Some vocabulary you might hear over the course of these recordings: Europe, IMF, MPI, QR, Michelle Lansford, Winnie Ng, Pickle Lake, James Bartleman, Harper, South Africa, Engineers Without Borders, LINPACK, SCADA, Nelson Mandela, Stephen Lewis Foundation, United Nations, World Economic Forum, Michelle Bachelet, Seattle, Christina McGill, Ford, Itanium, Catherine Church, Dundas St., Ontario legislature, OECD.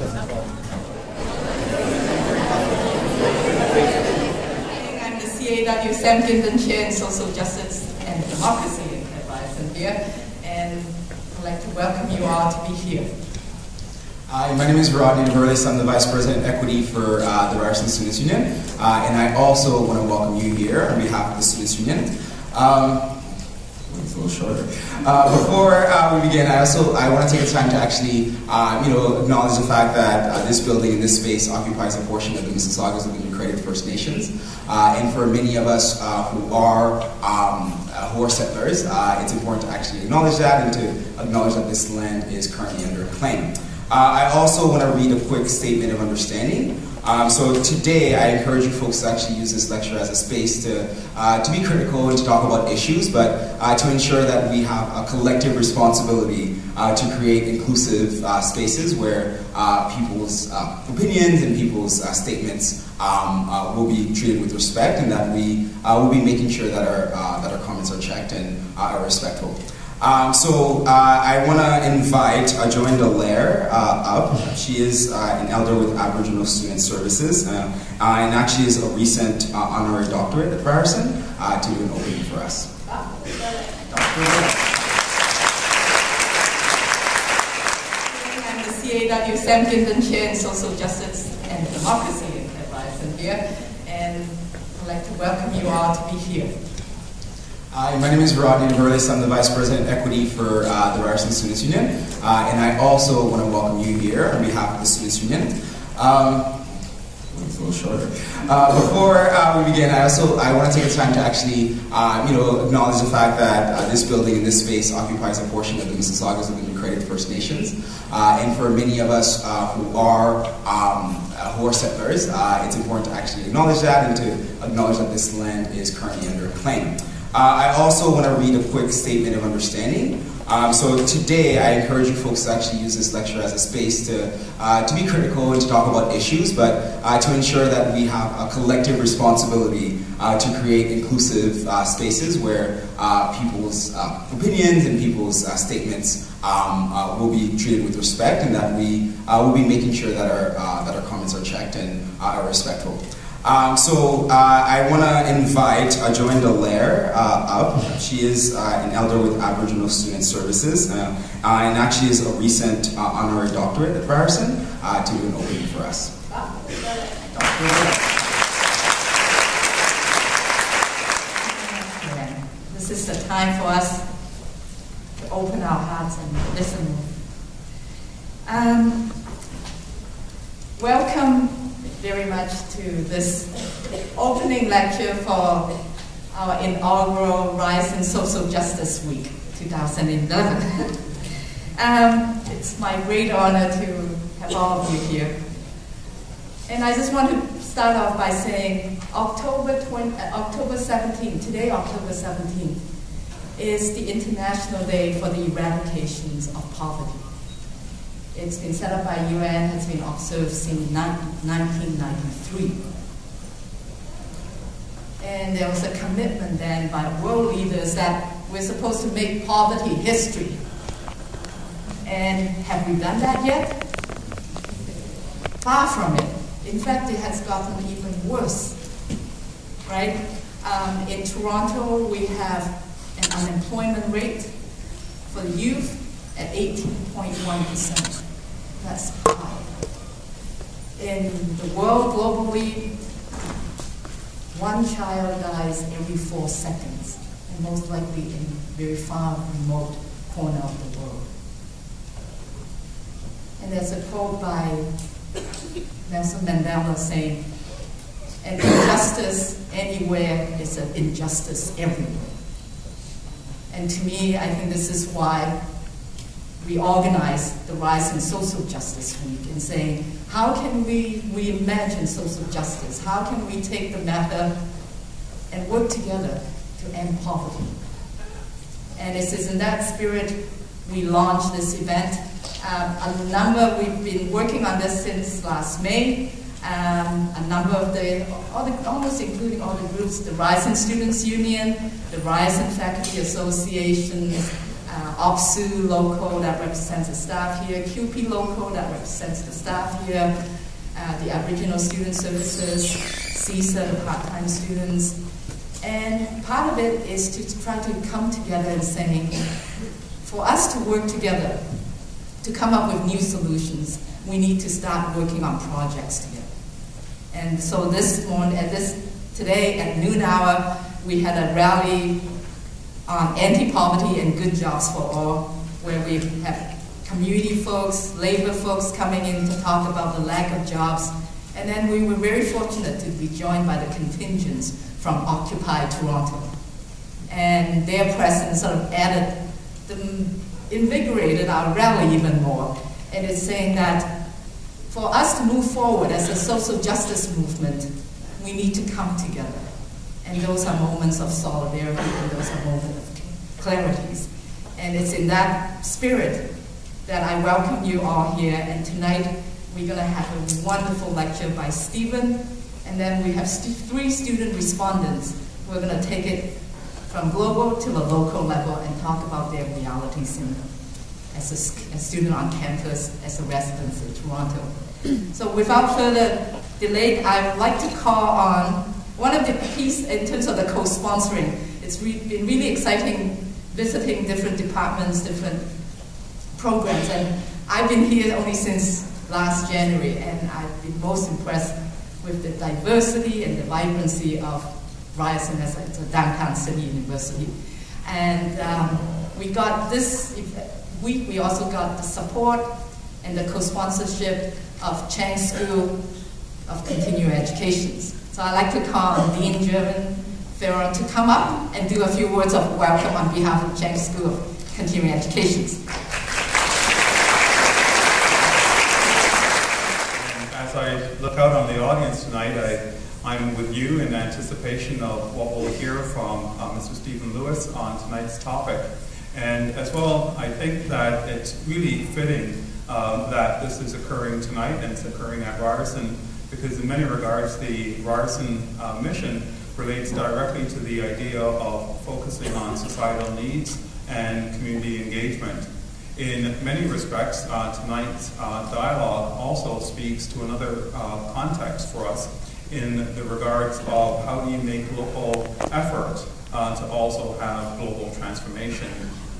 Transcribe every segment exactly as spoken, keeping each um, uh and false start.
I'm the C A W Sam Gindin Chair in Social Justice and Democracy Advice in here, and I'd like to welcome you all to be here. Hi, my name is Rodney Diverlus. I'm the Vice President of Equity for uh, the Ryerson Students Union, uh, and I also want to welcome you here on behalf of the Students Union. Um, it's a little shorter. Uh, before uh, we begin, I also I want to take the time to actually uh, you know acknowledge the fact that uh, this building and this space occupies a portion of the Mississaugas of the New Credit First Nations, uh, and for many of us uh, who are um, who are settlers, uh, it's important to actually acknowledge that and to acknowledge that this land is currently under claim. Uh, I also want to read a quick statement of understanding. Um, so today, I encourage you folks to actually use this lecture as a space to, uh, to be critical and to talk about issues, but uh, to ensure that we have a collective responsibility uh, to create inclusive uh, spaces where uh, people's uh, opinions and people's uh, statements um, uh, will be treated with respect, and that we uh, will be making sure that our, uh, that our comments are checked and uh, are respectful. Um, so uh, I want to invite uh, Joanne Dallaire uh, up. She is uh, an elder with Aboriginal Student Services, uh, uh, and actually is a recent uh, honorary doctorate at Ryerson uh, to do an opening for us. I'm the C A W Sam Gindin Chair in Social Justice and Democracy Advice in here, and I'd like to welcome you all to be here. Hi, my name is Rodney Diverlus. I'm the Vice President of Equity for uh, the Ryerson Students Union, uh, and I also want to welcome you here on behalf of the Students Union. Um, it's a little shorter. Uh, before uh, we begin, I also I want to take the time to actually uh, you know acknowledge the fact that uh, this building and this space occupies a portion of the Mississaugas of the New Credit First Nations, uh, and for many of us uh, who are um, who are settlers, uh, it's important to actually acknowledge that and to acknowledge that this land is currently under claim. Uh, I also want to read a quick statement of understanding. Um, so today, I encourage you folks to actually use this lecture as a space to, uh, to be critical and to talk about issues, but uh, to ensure that we have a collective responsibility uh, to create inclusive uh, spaces where uh, people's uh, opinions and people's uh, statements um, uh, will be treated with respect, and that we uh, will be making sure that our, uh, that our comments are checked and uh, are respectful. Um, so uh, I want to invite uh, Joanne Dallaire uh, up. She is uh, an elder with Aboriginal Student Services, uh, uh, and actually is a recent uh, honorary doctorate at Ryerson uh, to do an opening for us. This is the time for us to open our hearts and listen. Um, welcome very much to this opening lecture for our inaugural Ryerson Social Justice Week twenty eleven. um, it's my great honor to have all of you here. And I just want to start off by saying October, twenty, uh, October seventeenth, today October seventeenth, is the International Day for the Eradication of Poverty. It's been set up by U N, has been observed since nineteen ninety-three. And there was a commitment then by world leaders that we're supposed to make poverty history. And have we done that yet? Far from it. In fact, it has gotten even worse, right? Um, in Toronto, we have an unemployment rate for youth at eighteen point one percent. That's high. In the world globally, one child dies every four seconds, and most likely in a very far remote corner of the world. And there's a quote by Nelson Mandela saying, "An injustice anywhere is an injustice everywhere." And to me, I think this is why we organize the Ryerson Social Justice Week in saying, how can we reimagine social justice? How can we take the matter and work together to end poverty? And it is in that spirit we launched this event. Um, a number, we've been working on this since last May. Um, a number of the, all the, almost including all the groups, the Ryerson Students Union, the Ryerson Faculty Association, uh, O P S E U local that represents the staff here, C U P E local that represents the staff here, uh, the Aboriginal Student Services, C I S A, the part-time students. And part of it is to try to come together and saying, for us to work together, to come up with new solutions, we need to start working on projects together. And so this morning, at this today at noon hour, we had a rally on anti-poverty and good jobs for all, where we have community folks, labor folks coming in to talk about the lack of jobs. And then we were very fortunate to be joined by the contingents from Occupy Toronto. And their presence sort of added, invigorated our rally even more. And it's saying that for us to move forward as a social justice movement, we need to come together. And those are moments of solidarity, and those are moments of clarities. And it's in that spirit that I welcome you all here. And tonight, we're going to have a wonderful lecture by Stephen. And then we have st three student respondents. We're going to take it from global to the local level and talk about their realities in, as a, a student on campus, as a resident in Toronto. So without further delay, I would like to call on one of the pieces in terms of the co-sponsoring. It's re been really exciting visiting different departments, different programs, and I've been here only since last January, and I've been most impressed with the diversity and the vibrancy of Ryerson as a downtown city university. And um, we got this week, we also got the support and the co-sponsorship of Chang School of Continuing Education. So I'd like to call on Dean German Ferron to come up and do a few words of welcome on behalf of Chang School of Continuing Education. As I look out on the audience tonight, I I'm with you in anticipation of what we'll hear from uh, Mister Stephen Lewis on tonight's topic. And as well, I think that it's really fitting um, that this is occurring tonight, and it's occurring at Ryerson, because in many regards, the Ryerson uh, mission relates directly to the idea of focusing on societal needs and community engagement. In many respects, uh, tonight's uh, dialogue also speaks to another uh, context for us, in the regards of how do you make local effort uh, to also have global transformation.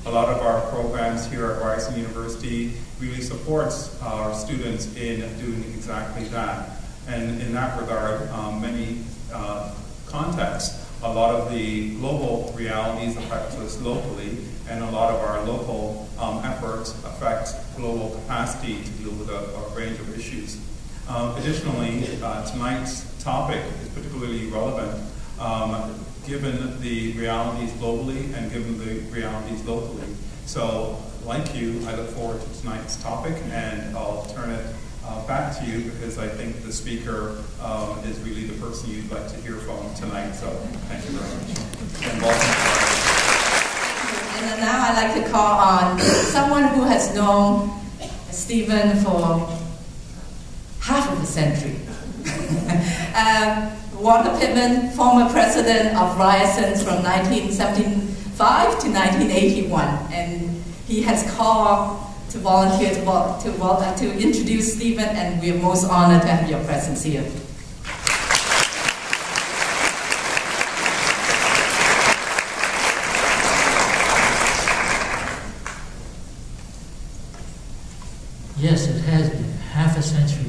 A lot of our programs here at Ryerson University really supports our students in doing exactly that. And in that regard, um, many uh, contexts, a lot of the global realities affect us locally, and a lot of our local um, efforts affect global capacity to deal with a, a range of issues. Um, additionally, uh, tonight's topic is particularly relevant um, given the realities globally and given the realities locally. So, like you, I look forward to tonight's topic, and I'll turn it uh, back to you, because I think the speaker um, is really the person you'd like to hear from tonight. So, thank you very much. And welcome. And now I'd like to call on someone who has known Stephen for half of a century. um, Walter Pittman, former president of Ryerson from nineteen seventy-five to nineteen eighty-one, and he has called to volunteer to, to, uh, to introduce Stephen, and we are most honored to have your presence here. Yes, it has been half a century.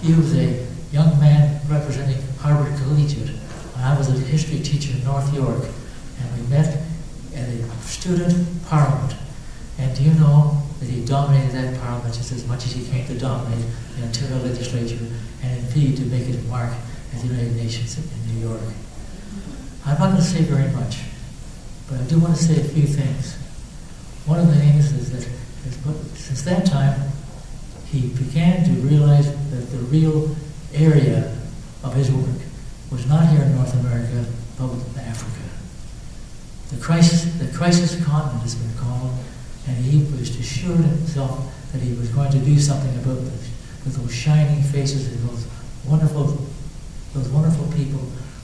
He was a young man representing Harvard Collegiate. I was a history teacher in North York, and we met at a student parliament. And do you know that he dominated that parliament just as much as he came to dominate the Ontario legislature, and indeed to make his mark at the United Nations in New York? I'm not going to say very much, but I do want to say a few things. One of the things is that since that time, he began to realize that the real area of his work was not here in North America, but in Africa. The crisis, the crisis continent has been called, and he was assured himself that he was going to do something about this, with those shining faces and those wonderful, those wonderful people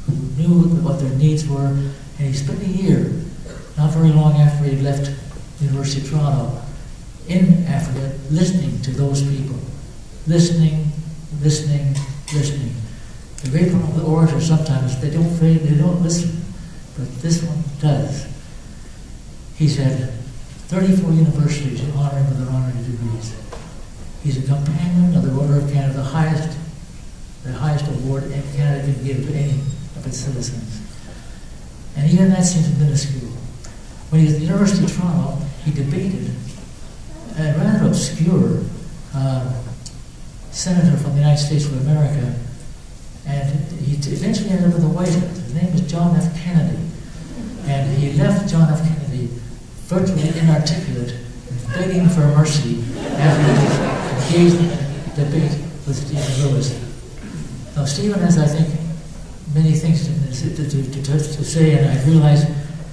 who knew what their needs were, and he spent a year not very long after he left the University of Toronto, in Africa, listening to those people. Listening, listening, listening. The great problem with orators sometimes, they don't, they don't listen, but this one does. He said, thirty-four universities honor him with honorary degrees. He's a companion of the Order of Canada, the highest, the highest award Canada can give to any of its citizens. And even that seems minuscule. When he was at the University of Toronto, he debated a rather obscure uh, senator from the United States of America, and he eventually ended up in the White House. His name is John F. Kennedy. And he left John F. Kennedy virtually inarticulate, begging for mercy after he engaged in debate with Stephen Lewis. Now, Stephen has, I think, many things to, to, to, to, to say, and I realize,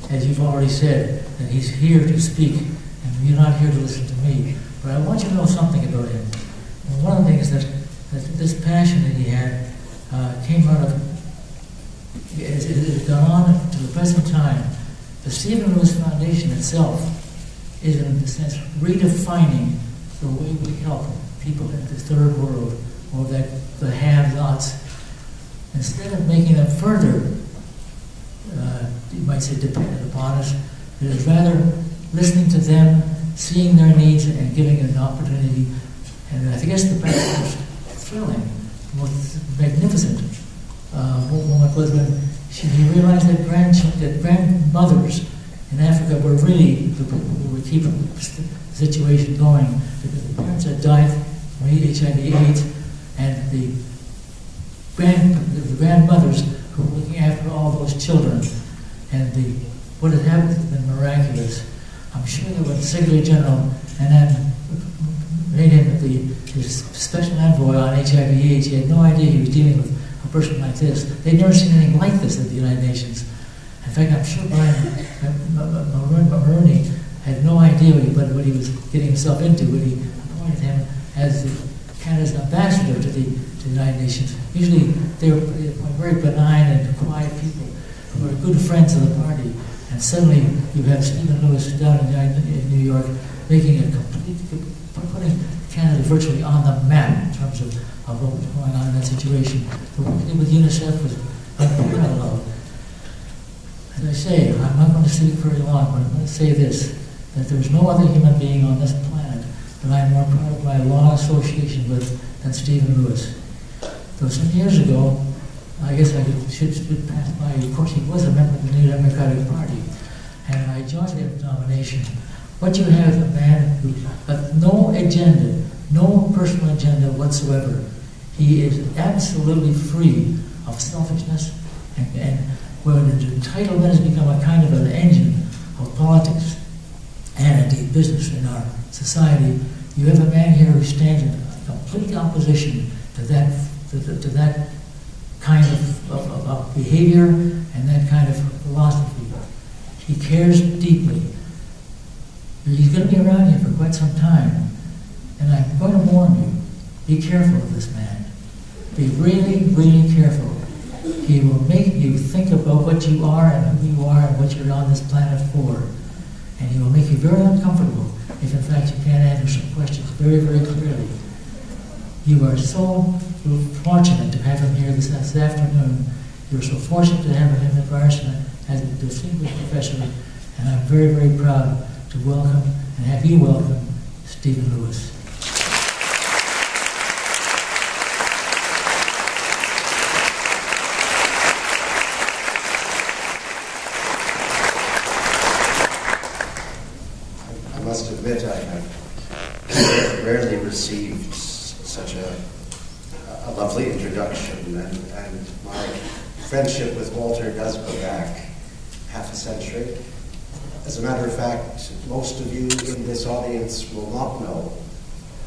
as you've already said, that he's here to speak, and you're not here to listen to me. But I want you to know something about him. And one of the things that, that this passion that he had uh, came out of, it has gone on to the present time. The Stephen Lewis Foundation itself is, in a sense, redefining the way we help people in the third world, or that the have-nots. Instead of making them further, uh, you might say, dependent upon us, it is rather listening to them, seeing their needs, and giving an opportunity. And I guess the background was thrilling, was magnificent. Uh, moment was when she, he realized that, grand, that grandmothers in Africa were really the people who were keeping the situation going, because the parents had died from H I V AIDS, and the Grand, the grandmothers who were looking after all those children, and the, what had happened has been miraculous. I'm sure that when the Secretary General and then made him the, his special envoy on H I V AIDS, he had no idea he was dealing with a person like this. They'd never seen anything like this at the United Nations. In fact, I'm sure Brian Mulroney had no idea what he was getting himself into when he appointed him as Canada's ambassador to the to the United Nations. Usually they're very benign and quiet people who are good friends of the party, and suddenly you have Stephen Lewis down in New York making a complete, putting Canada virtually on the map in terms of, of what was going on in that situation. The work he did with UNICEF was unparalleled. As I say, I'm not going to speak very long, but I'm going to say this, that there's no other human being on this planet that I'm more proud of my long association with than Stephen Lewis. So some years ago, I guess I should split past by, of course he was a member of the New Democratic Party, and I joined him in nomination. What you have is a man who has no agenda, no personal agenda whatsoever. He is absolutely free of selfishness, and, and where entitlement has become a kind of an engine of politics and indeed business in our society, you have a man here who stands in complete opposition to that To, to that kind of, of, of behavior and that kind of philosophy. He cares deeply. He's going to be around here for quite some time, and I'm going to warn you, be careful of this man. Be really, really careful. He will make you think about what you are and who you are and what you're on this planet for, and he will make you very uncomfortable if in fact you can't answer some questions very, very clearly. You are so fortunate to have him here this, this afternoon. You're so fortunate to have him at Ryerson as a distinguished professor, and I'm very, very proud to welcome and have you welcome Stephen Lewis. I must admit, I have rarely received such a, a lovely introduction, and, and my friendship with Walter does go back half a century. As a matter of fact, most of you in this audience will not know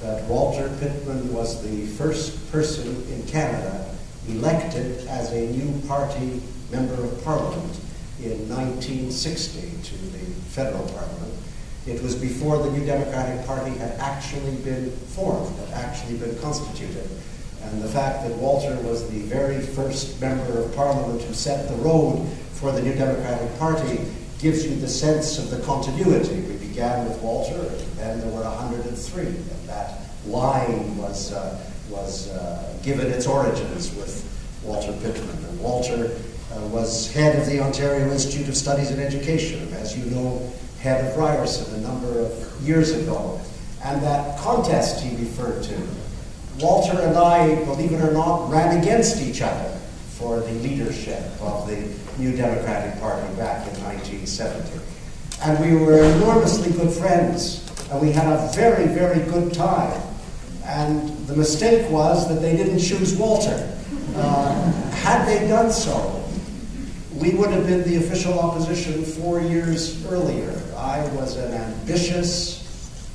that Walter Pittman was the first person in Canada elected as a new party member of Parliament in nineteen sixty to the federal parliament. It was before the New Democratic Party had actually been formed, had actually been constituted. And the fact that Walter was the very first member of Parliament who set the road for the New Democratic Party gives you the sense of the continuity. We began with Walter, and then there were one hundred and three, and that line was, uh, was uh, given its origins with Walter Pittman. And Walter uh, was head of the Ontario Institute of Studies and Education, as you know, head of Ryerson a number of years ago. And that contest he referred to, Walter and I, believe it or not, ran against each other for the leadership of the New Democratic Party back in nineteen seventy. And we were enormously good friends, and we had a very, very good time. And the mistake was that they didn't choose Walter. Uh, had they done so, we would have been the official opposition four years earlier. I was an ambitious,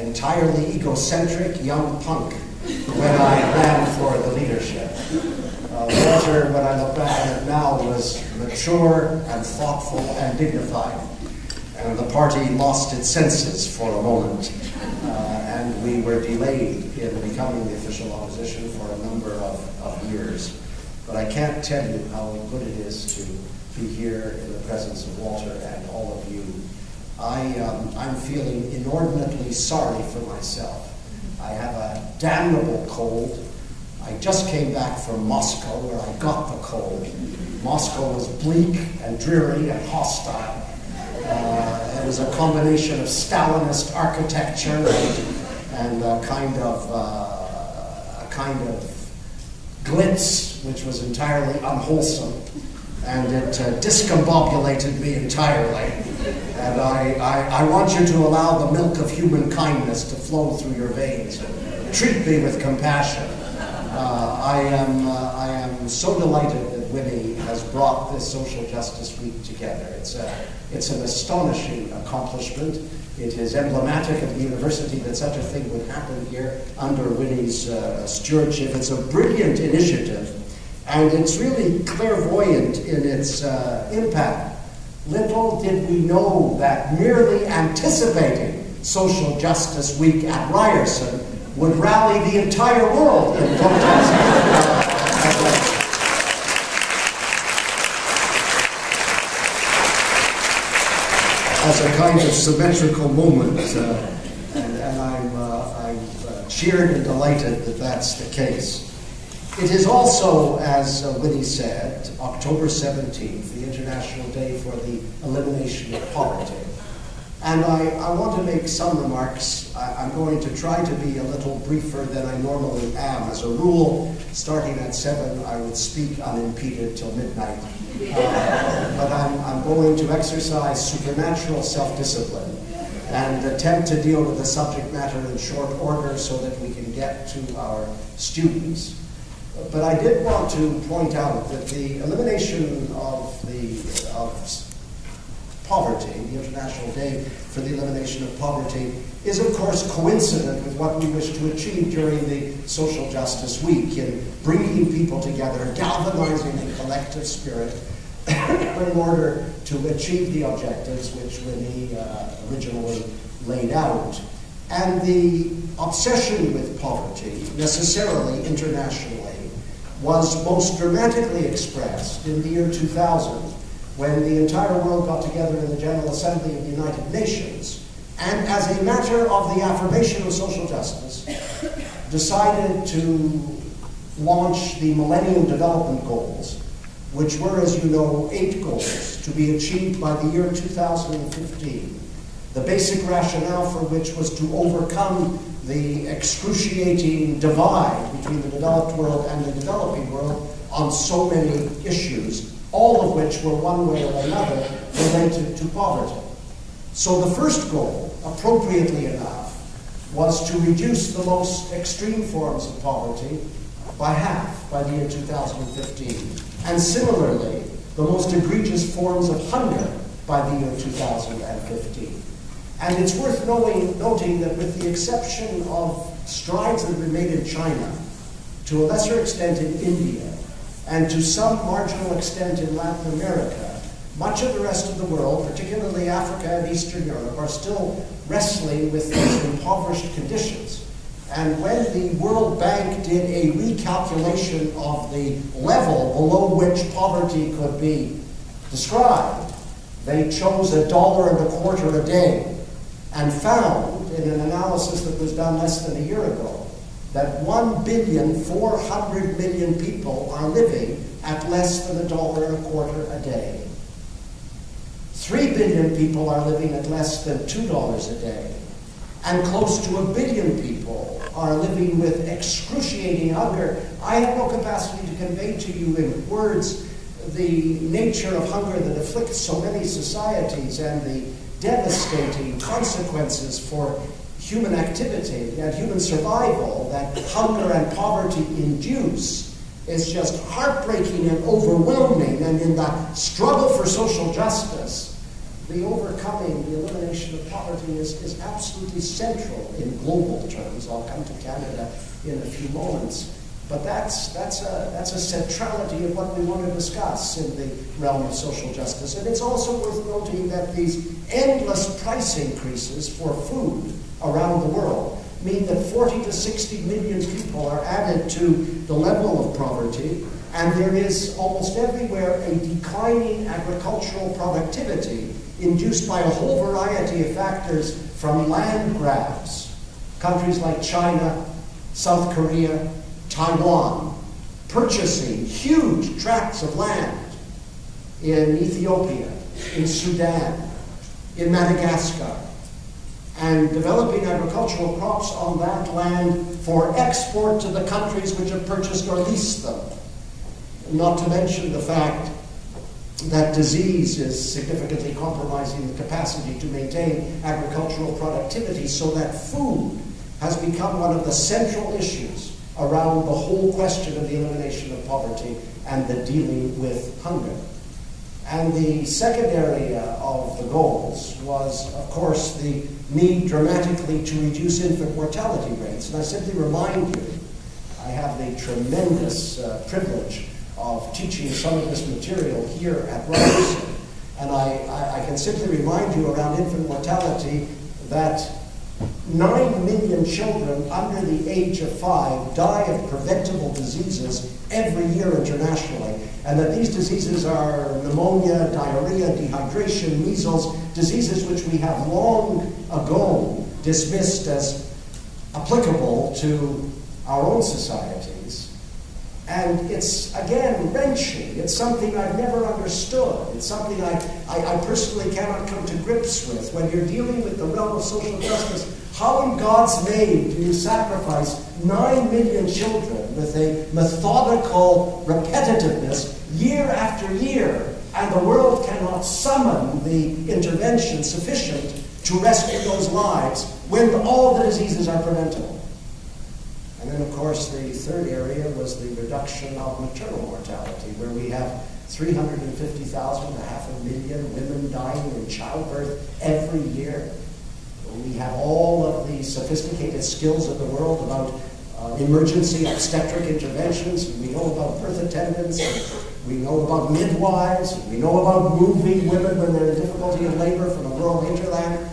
entirely egocentric young punk when I ran for the leadership. Uh, Walter, when I look back at it now, was mature and thoughtful and dignified. And the party lost its senses for a moment. Uh, and we were delayed in becoming the official opposition for a number of, of years. But I can't tell you how good it is to be here in the presence of Walter and all of you. I, um, I'm feeling inordinately sorry for myself. I have a damnable cold. I just came back from Moscow, where I got the cold. Moscow was bleak and dreary and hostile. Uh, it was a combination of Stalinist architecture and, and a kind of uh, a kind of glitz, which was entirely unwholesome, and it uh, discombobulated me entirely. And I, I, I want you to allow the milk of human kindness to flow through your veins. Treat me with compassion. Uh, I, am, uh, I am so delighted that Winnie has brought this Social Justice Week together. It's, a, it's an astonishing accomplishment. It is emblematic of the university that such a thing would happen here under Winnie's uh, stewardship. It's a brilliant initiative, and it's really clairvoyant in its uh, impact. Little did we know that merely anticipating Social Justice Week at Ryerson would rally the entire world in protest. As a kind of symmetrical moment, uh, and, and I'm, uh, I'm uh, cheered and delighted that that's the case. It is also, as uh, Winnie said, October seventeenth, the International Day for the Elimination of Poverty. And I, I want to make some remarks. I, I'm going to try to be a little briefer than I normally am. As a rule, starting at seven, I would speak unimpeded till midnight. Uh, but I'm, I'm going to exercise supernatural self-discipline and attempt to deal with the subject matter in short order so that we can get to our students. But I did want to point out that the elimination of, the, of poverty, the International Day for the Elimination of Poverty, is of course coincident with what we wish to achieve during the Social Justice Week in bringing people together, galvanizing the collective spirit in order to achieve the objectives which Winnie uh, originally laid out. And the obsession with poverty, necessarily internationally, was most dramatically expressed in the year two thousand, when the entire world got together in the General Assembly of the United Nations, and as a matter of the affirmation of social justice, decided to launch the Millennium Development Goals, which were, as you know, eight goals to be achieved by the year two thousand fifteen. The basic rationale for which was to overcome the excruciating divide between the developed world and the developing world on so many issues, all of which were one way or another related to poverty. So the first goal, appropriately enough, was to reduce the most extreme forms of poverty by half by the year two thousand fifteen. And similarly, the most egregious forms of hunger by the year two thousand fifteen. And it's worth knowing, noting that with the exception of strides that have been made in China, to a lesser extent in India, and to some marginal extent in Latin America, much of the rest of the world, particularly Africa and Eastern Europe, are still wrestling with these impoverished conditions. And when the World Bank did a recalculation of the level below which poverty could be described, They chose a dollar and a quarter a day and found in an analysis that was done less than a year ago that one billion four hundred million people are living at less than a dollar and a quarter a day. three billion people are living at less than two dollars a day. And close to a billion people are living with excruciating hunger. I have no capacity to convey to you in words the nature of hunger that afflicts so many societies and the devastating consequences for human activity and human survival that hunger and poverty induce. It's just heartbreaking and overwhelming, and in the struggle for social justice, the overcoming, the elimination of poverty is, is absolutely central in global terms. I'll come to Canada in a few moments. But that's, that's, a, that's a centrality of what we want to discuss in the realm of social justice. And it's also worth noting that these endless price increases for food around the world mean that forty to sixty million people are added to the level of poverty, and there is almost everywhere a declining agricultural productivity induced by a whole variety of factors, from land grabs. Countries like China, South Korea, Taiwan, purchasing huge tracts of land in Ethiopia, in Sudan, in Madagascar, and developing agricultural crops on that land for export to the countries which have purchased or leased them. Not to mention the fact that disease is significantly compromising the capacity to maintain agricultural productivity, so that food has become one of the central issues around the whole question of the elimination of poverty and the dealing with hunger. And the second area of the goals was, of course, the need dramatically to reduce infant mortality rates. And I simply remind you, I have the tremendous uh, privilege of teaching some of this material here at Ryerson. And I, I, I can simply remind you around infant mortality that nine million children under the age of five die of preventable diseases every year internationally, and that these diseases are pneumonia, diarrhea, dehydration, measles, diseases which we have long ago dismissed as applicable to our own societies. And it's, again, wrenching. It's something I've never understood. It's something I, I, I personally cannot come to grips with. When you're dealing with the realm of social justice, how in God's name do you sacrifice nine million children with a methodical repetitiveness year after year, and the world cannot summon the intervention sufficient to rescue those lives when all the diseases are preventable? And then, of course, the third area was the reduction of maternal mortality, where we have three hundred fifty thousand, a half a million women dying in childbirth every year. We have all of the sophisticated skills of the world about uh, emergency obstetric interventions. We know about birth attendants. We know about midwives. We know about moving women when they're in difficulty in labor from a rural hinterland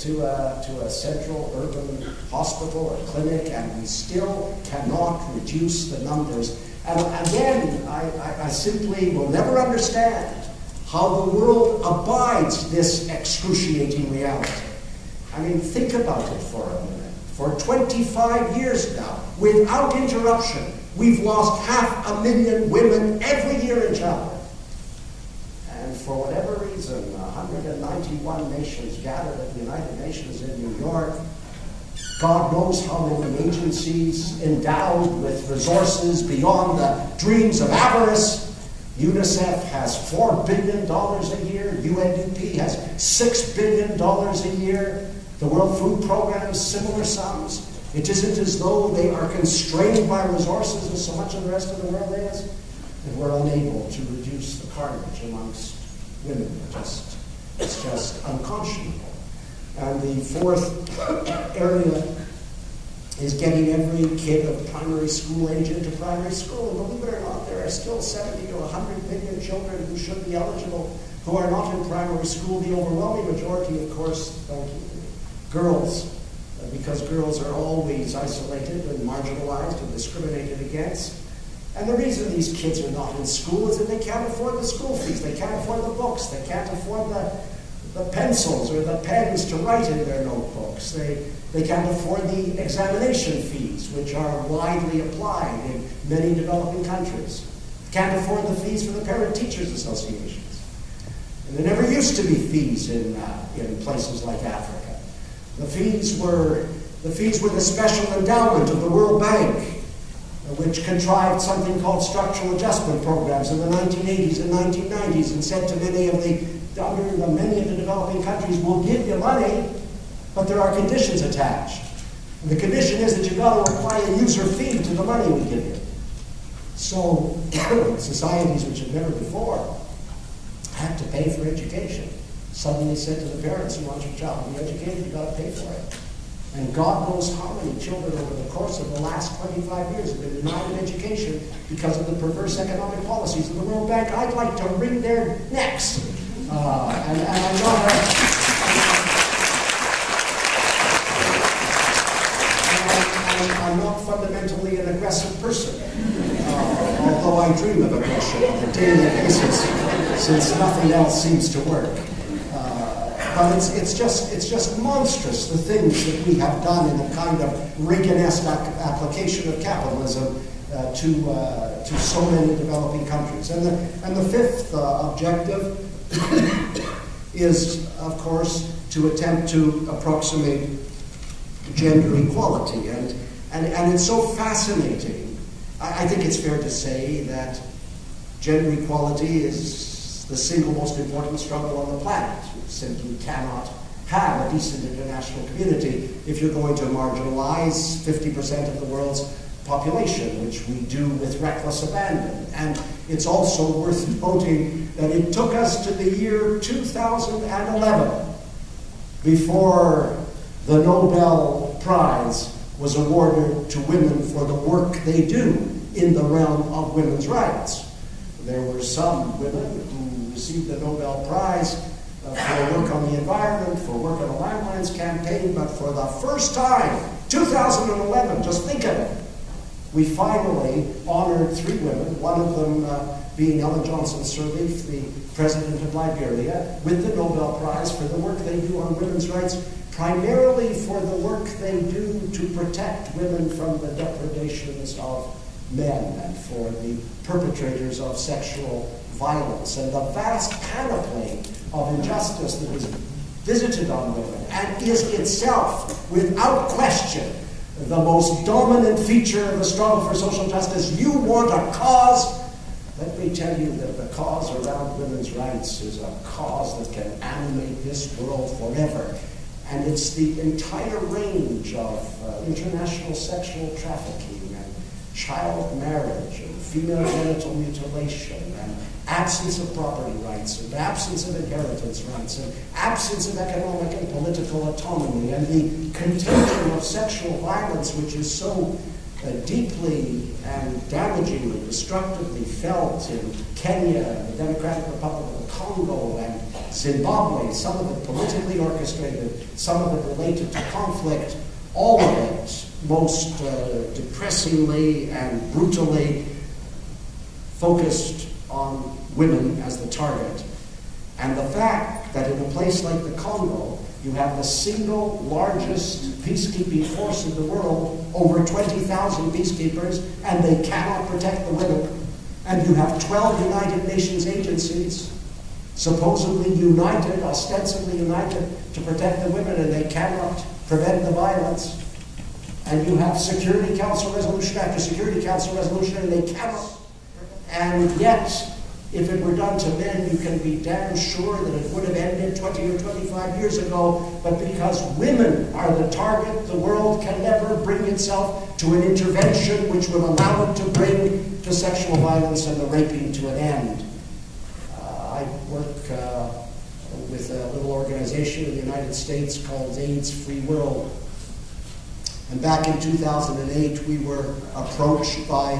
to a, to a central urban hospital or clinic, and we still cannot reduce the numbers. And again, I, I, I simply will never understand how the world abides this excruciating reality. I mean, think about it for a minute. For twenty-five years now, without interruption, we've lost half a million women every year in childbirth. And for whatever reason, one hundred ninety-one nations gathered at the United Nations in New York. God knows how many agencies endowed with resources beyond the dreams of avarice. UNICEF has four billion dollars a year. U N D P has six billion dollars a year. The World Food Program is similar sums. It isn't as though they are constrained by resources as so much of the rest of the world is, and we're unable to reduce the carnage amongst women. Just, it's just unconscionable. And the fourth area is getting every kid of primary school age into primary school. And believe it or not, there are still seventy to one hundred million children who should be eligible who are not in primary school. The overwhelming majority, of course, thank you, girls, because girls are always isolated and marginalized and discriminated against. And the reason these kids are not in school is that they can't afford the school fees, they can't afford the books, they can't afford the, the pencils or the pens to write in their notebooks. They, they can't afford the examination fees, which are widely applied in many developing countries. Can't afford the fees for the parent-teachers associations. And there never used to be fees in, uh, in places like Africa. The fees were the fees were the special endowment of the World Bank, which contrived something called structural adjustment programs in the nineteen eighties and nineteen nineties and said to many of the, I remember many of the developing countries, we'll give you money, but there are conditions attached. And the condition is that you've got to apply a user fee to the money we give you. So societies which have never before had to pay for education suddenly said to the parents, you want your child to be educated, you've got to pay for it. And God knows how many children over the course of the last twenty-five years have been denied an education because of the perverse economic policies of the World Bank. I'd like to wring their necks. Uh, and, and I'm not a, I'm, I'm, I'm not fundamentally an aggressive person, uh, although I dream of aggression on a daily basis, since nothing else seems to work. But it's, it's, just, it's just monstrous, the things that we have done in a kind of Reagan-esque application of capitalism uh, to, uh, to so many developing countries. And the, and the fifth uh, objective is, of course, to attempt to approximate gender equality. And, and, and it's so fascinating. I, I think it's fair to say that gender equality is the single most important struggle on the planet. You simply cannot have a decent international community if you're going to marginalize fifty percent of the world's population, which we do with reckless abandon. And it's also worth noting that it took us to the year two thousand eleven before the Nobel Prize was awarded to women for the work they do in the realm of women's rights. There were some women who received the Nobel Prize uh, for work on the environment, for work on the landmines campaign, but for the first time, two thousand eleven, just think of it, we finally honored three women, one of them uh, being Ellen Johnson Sirleaf, the president of Liberia, with the Nobel Prize for the work they do on women's rights, primarily for the work they do to protect women from the depredations of men and for the perpetrators of sexual violence and the vast panoply of injustice that is visited on women and is itself, without question, the most dominant feature of the struggle for social justice. You want a cause? Let me tell you that the cause around women's rights is a cause that can animate this world forever. And it's the entire range of uh, international sexual trafficking and child marriage and female genital mutilation and absence of property rights and absence of inheritance rights and absence of economic and political autonomy and the contagion of sexual violence, which is so uh, deeply and damagingly, destructively felt in Kenya, the Democratic Republic of the Congo, and Zimbabwe, some of it politically orchestrated, some of it related to conflict, all of it most uh, depressingly and brutally focused on women as the target. And the fact that in a place like the Congo, you have the single largest peacekeeping force in the world, over twenty thousand peacekeepers, and they cannot protect the women. And you have twelve United Nations agencies, supposedly united, ostensibly united, to protect the women, and they cannot prevent the violence. And you have Security Council resolution after Security Council resolution, and they cannot. And yet, if it were done to men, you can be damn sure that it would have ended twenty or twenty-five years ago. But because women are the target, the world can never bring itself to an intervention which would allow it to bring to sexual violence and the raping to an end. Uh, I work uh, with a little organization in the United States called AIDS Free World. And back in two thousand eight, we were approached by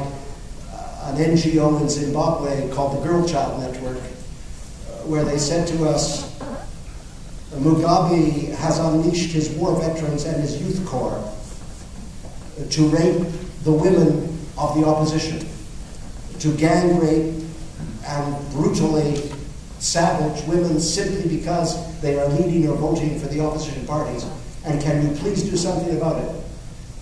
uh, an N G O in Zimbabwe called the Girl Child Network, uh, where they said to us, Mugabe has unleashed his war veterans and his youth corps to rape the women of the opposition. to gang rape and brutally savage women simply because they are leading or voting for the opposition parties, and can you please do something about it?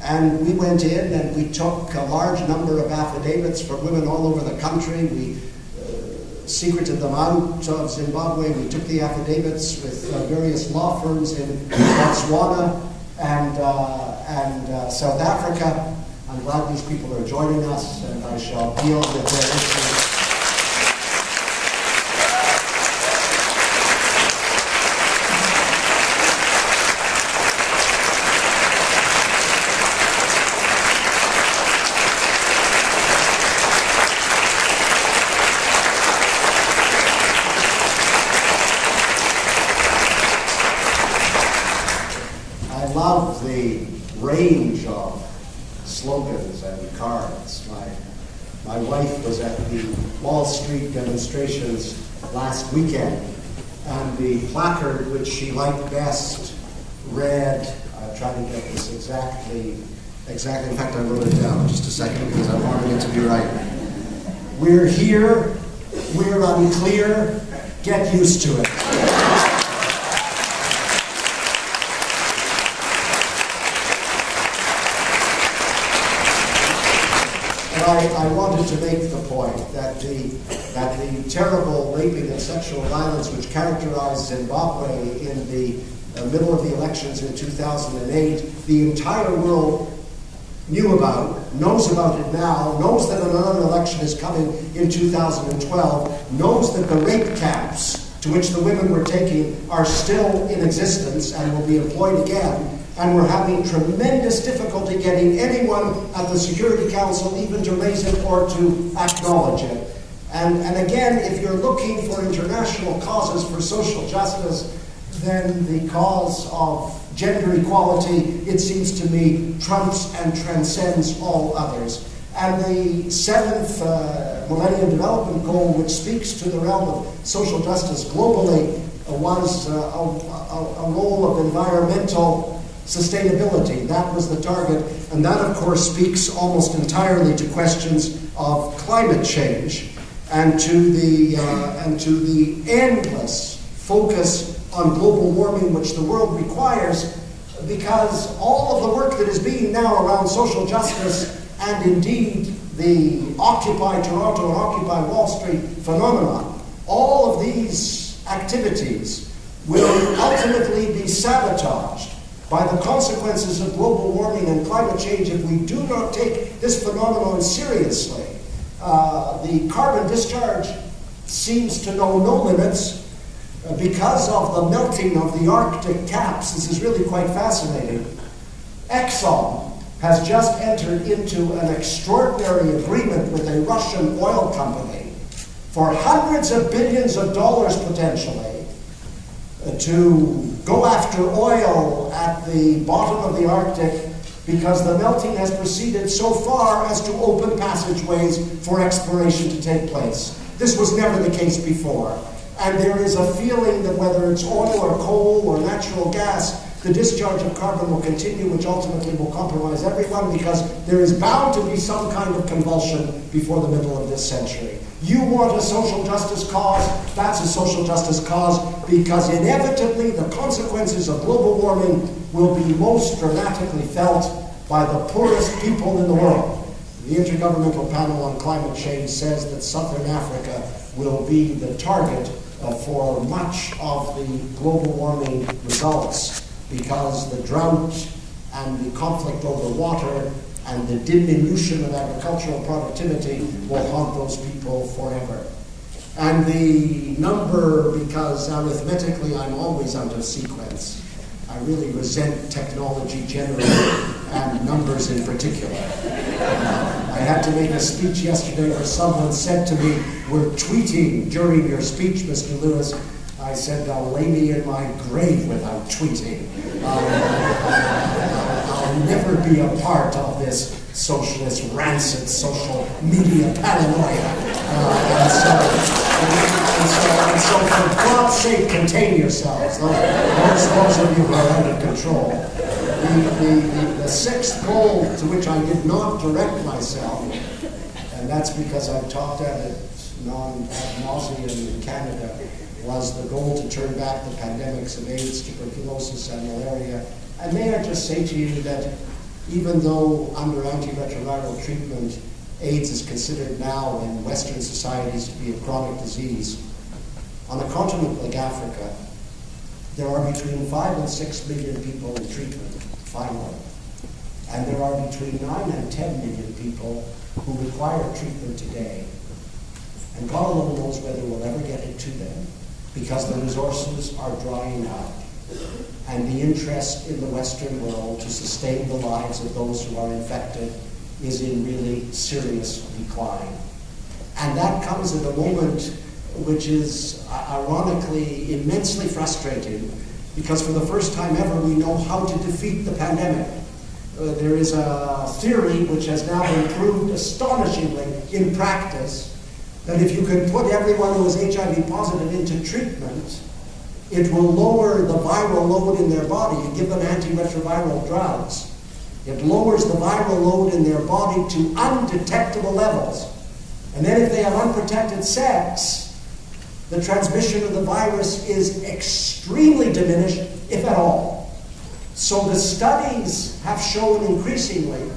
And we went in and we took a large number of affidavits from women all over the country. We uh, secreted them out of Zimbabwe. We took the affidavits with uh, various law firms in Botswana and, uh, and uh, South Africa. I'm glad these people are joining us, and I shall deal with their issues. Demonstrations last weekend, and the placard which she liked best read, I'm trying to get this exactly, exactly, in fact I wrote it down just a second because I wanted it to be right. We're here, we're unclear, get used to it. I, I wanted to make the point that the, that the terrible raping and sexual violence which characterized Zimbabwe in the uh, middle of the elections in two thousand eight, the entire world knew about, knows about it now, knows that another election is coming in two thousand twelve, knows that the rape camps to which the women were taken are still in existence and will be employed again. And we're having tremendous difficulty getting anyone at the Security Council even to raise it or to acknowledge it. And, and again, if you're looking for international causes for social justice, then the cause of gender equality, it seems to me, trumps and transcends all others. And the seventh uh, Millennium Development Goal, which speaks to the realm of social justice globally, uh, was uh, a, a, a role of environmental sustainability. That was the target, and that of course speaks almost entirely to questions of climate change and to the, uh, and to the endless focus on global warming which the world requires, because all of the work that is being now around social justice and indeed the Occupy Toronto and Occupy Wall Street phenomenon, all of these activities will ultimately be sabotaged by the consequences of global warming and climate change if we do not take this phenomenon seriously. Uh, the carbon discharge seems to know no limits because of the melting of the Arctic caps. This is really quite fascinating. Exxon has just entered into an extraordinary agreement with a Russian oil company for hundreds of billions of dollars potentially to go after oil at the bottom of the Arctic because the melting has proceeded so far as to open passageways for exploration to take place. This was never the case before. And there is a feeling that whether it's oil or coal or natural gas, the discharge of carbon will continue, which ultimately will compromise everyone, because there is bound to be some kind of convulsion before the middle of this century. You want a social justice cause, that's a social justice cause, because inevitably the consequences of global warming will be most dramatically felt by the poorest people in the world. The Intergovernmental Panel on Climate Change says that Southern Africa will be the target for much of the global warming results, because the drought and the conflict over water and the diminution of agricultural productivity will haunt those people forever. And the number, because arithmetically I'm always out of sequence, I really resent technology generally and numbers in particular. Uh, I had to make a speech yesterday where someone said to me, "We're tweeting during your speech, Mister Lewis." I said, "They'll lay me in my grave without tweeting. Um, I'll never be a part of this socialist, rancid, social media paranoia." Uh, and, so, and, so, and so, for God's sake, contain yourselves. Those, those of you who are out of control. The, the, the, the sixth goal to which I did not direct myself, And that's because I've talked at it non ad nauseum in Canada, was the goal to turn back the pandemics of AIDS, tuberculosis, and malaria. And may I just say to you that even though under antiretroviral treatment, AIDS is considered now in Western societies to be a chronic disease, on a continent like Africa, there are between five and six million people in treatment, finally. And there are between nine and ten million people who require treatment today. And God alone knows whether we'll ever get it to them, because the resources are drying out, and the interest in the Western world to sustain the lives of those who are infected is in really serious decline. And that comes at a moment which is ironically immensely frustrating, because for the first time ever we know how to defeat the pandemic. Uh, there is a theory which has now been proved astonishingly in practice that if you can put everyone who is H I V positive into treatment, it will lower the viral load in their body. You give them antiretroviral drugs. It lowers the viral load in their body to undetectable levels. And then if they have unprotected sex, the transmission of the virus is extremely diminished, if at all. So the studies have shown increasingly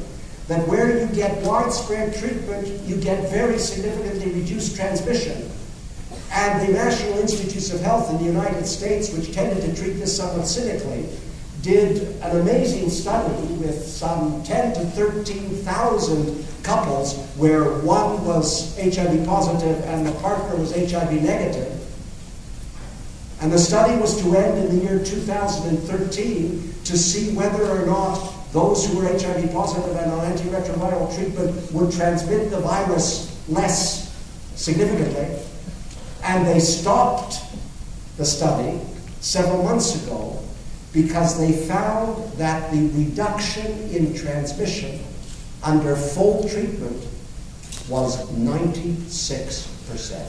that where you get widespread treatment, you get very significantly reduced transmission. And the National Institutes of Health in the United States, which tended to treat this somewhat cynically, did an amazing study with some ten to thirteen thousand couples where one was H I V positive and the partner was H I V negative. And the study was to end in the year two thousand thirteen to see whether or not those who were H I V positive and on antiretroviral treatment would transmit the virus less significantly. And they stopped the study several months ago because they found that the reduction in transmission under full treatment was ninety-six percent.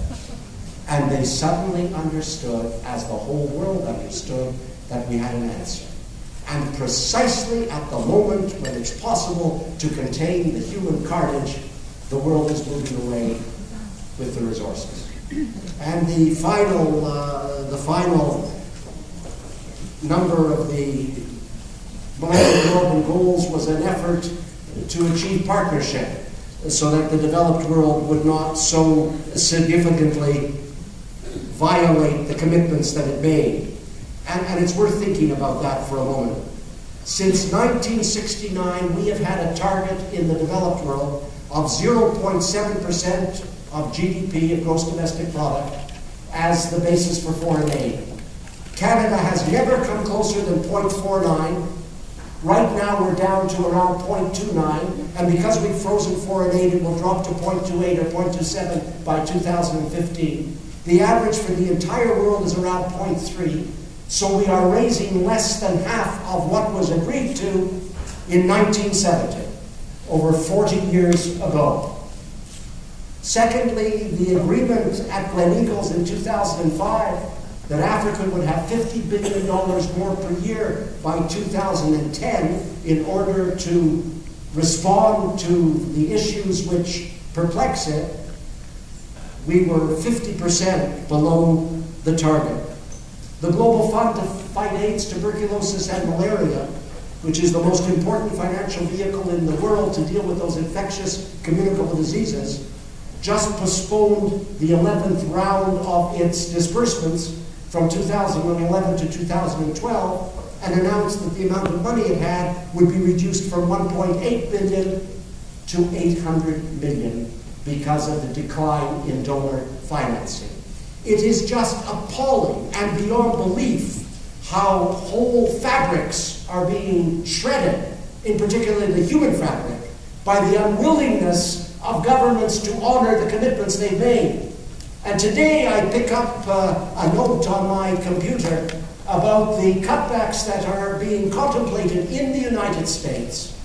And they suddenly understood, as the whole world understood, that we had an answer. And precisely at the moment when it's possible to contain the human carnage, the world is moving away with the resources. And the final, uh, the final number of the Millennium Development Goals was an effort to achieve partnership, so that the developed world would not so significantly violate the commitments that it made. And, and it's worth thinking about that for a moment. Since nineteen sixty-nine, we have had a target in the developed world of zero point seven percent of G D P, of gross domestic product, as the basis for foreign aid. Canada has never come closer than zero point four nine. Right now, we're down to around zero point two nine, and because we've frozen foreign aid, it will drop to zero point two eight or zero point two seven by two thousand fifteen. The average for the entire world is around zero point three, so we are raising less than half of what was agreed to in nineteen seventy, over forty years ago. Secondly, the agreement at Glen Eagles in two thousand five that Africa would have fifty billion dollars more per year by two thousand ten in order to respond to the issues which perplex it, we were fifty percent below the target. The Global Fund to Fight AIDS, Tuberculosis, and Malaria, which is the most important financial vehicle in the world to deal with those infectious communicable diseases, just postponed the eleventh round of its disbursements from two thousand eleven to two thousand twelve, and announced that the amount of money it had would be reduced from one point eight billion to eight hundred million because of the decline in donor financing. It is just appalling and beyond belief how whole fabrics are being shredded, in particular the human fabric, by the unwillingness of governments to honor the commitments they've made. And today I pick up uh, a note on my computer about the cutbacks that are being contemplated in the United States,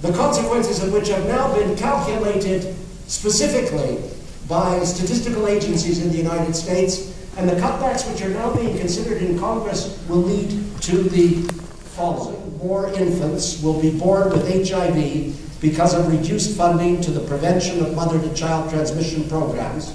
the consequences of which have now been calculated specifically by statistical agencies in the United States, and the cutbacks which are now being considered in Congress will lead to the following. More infants will be born with H I V because of reduced funding to the prevention of mother-to-child transmission programs,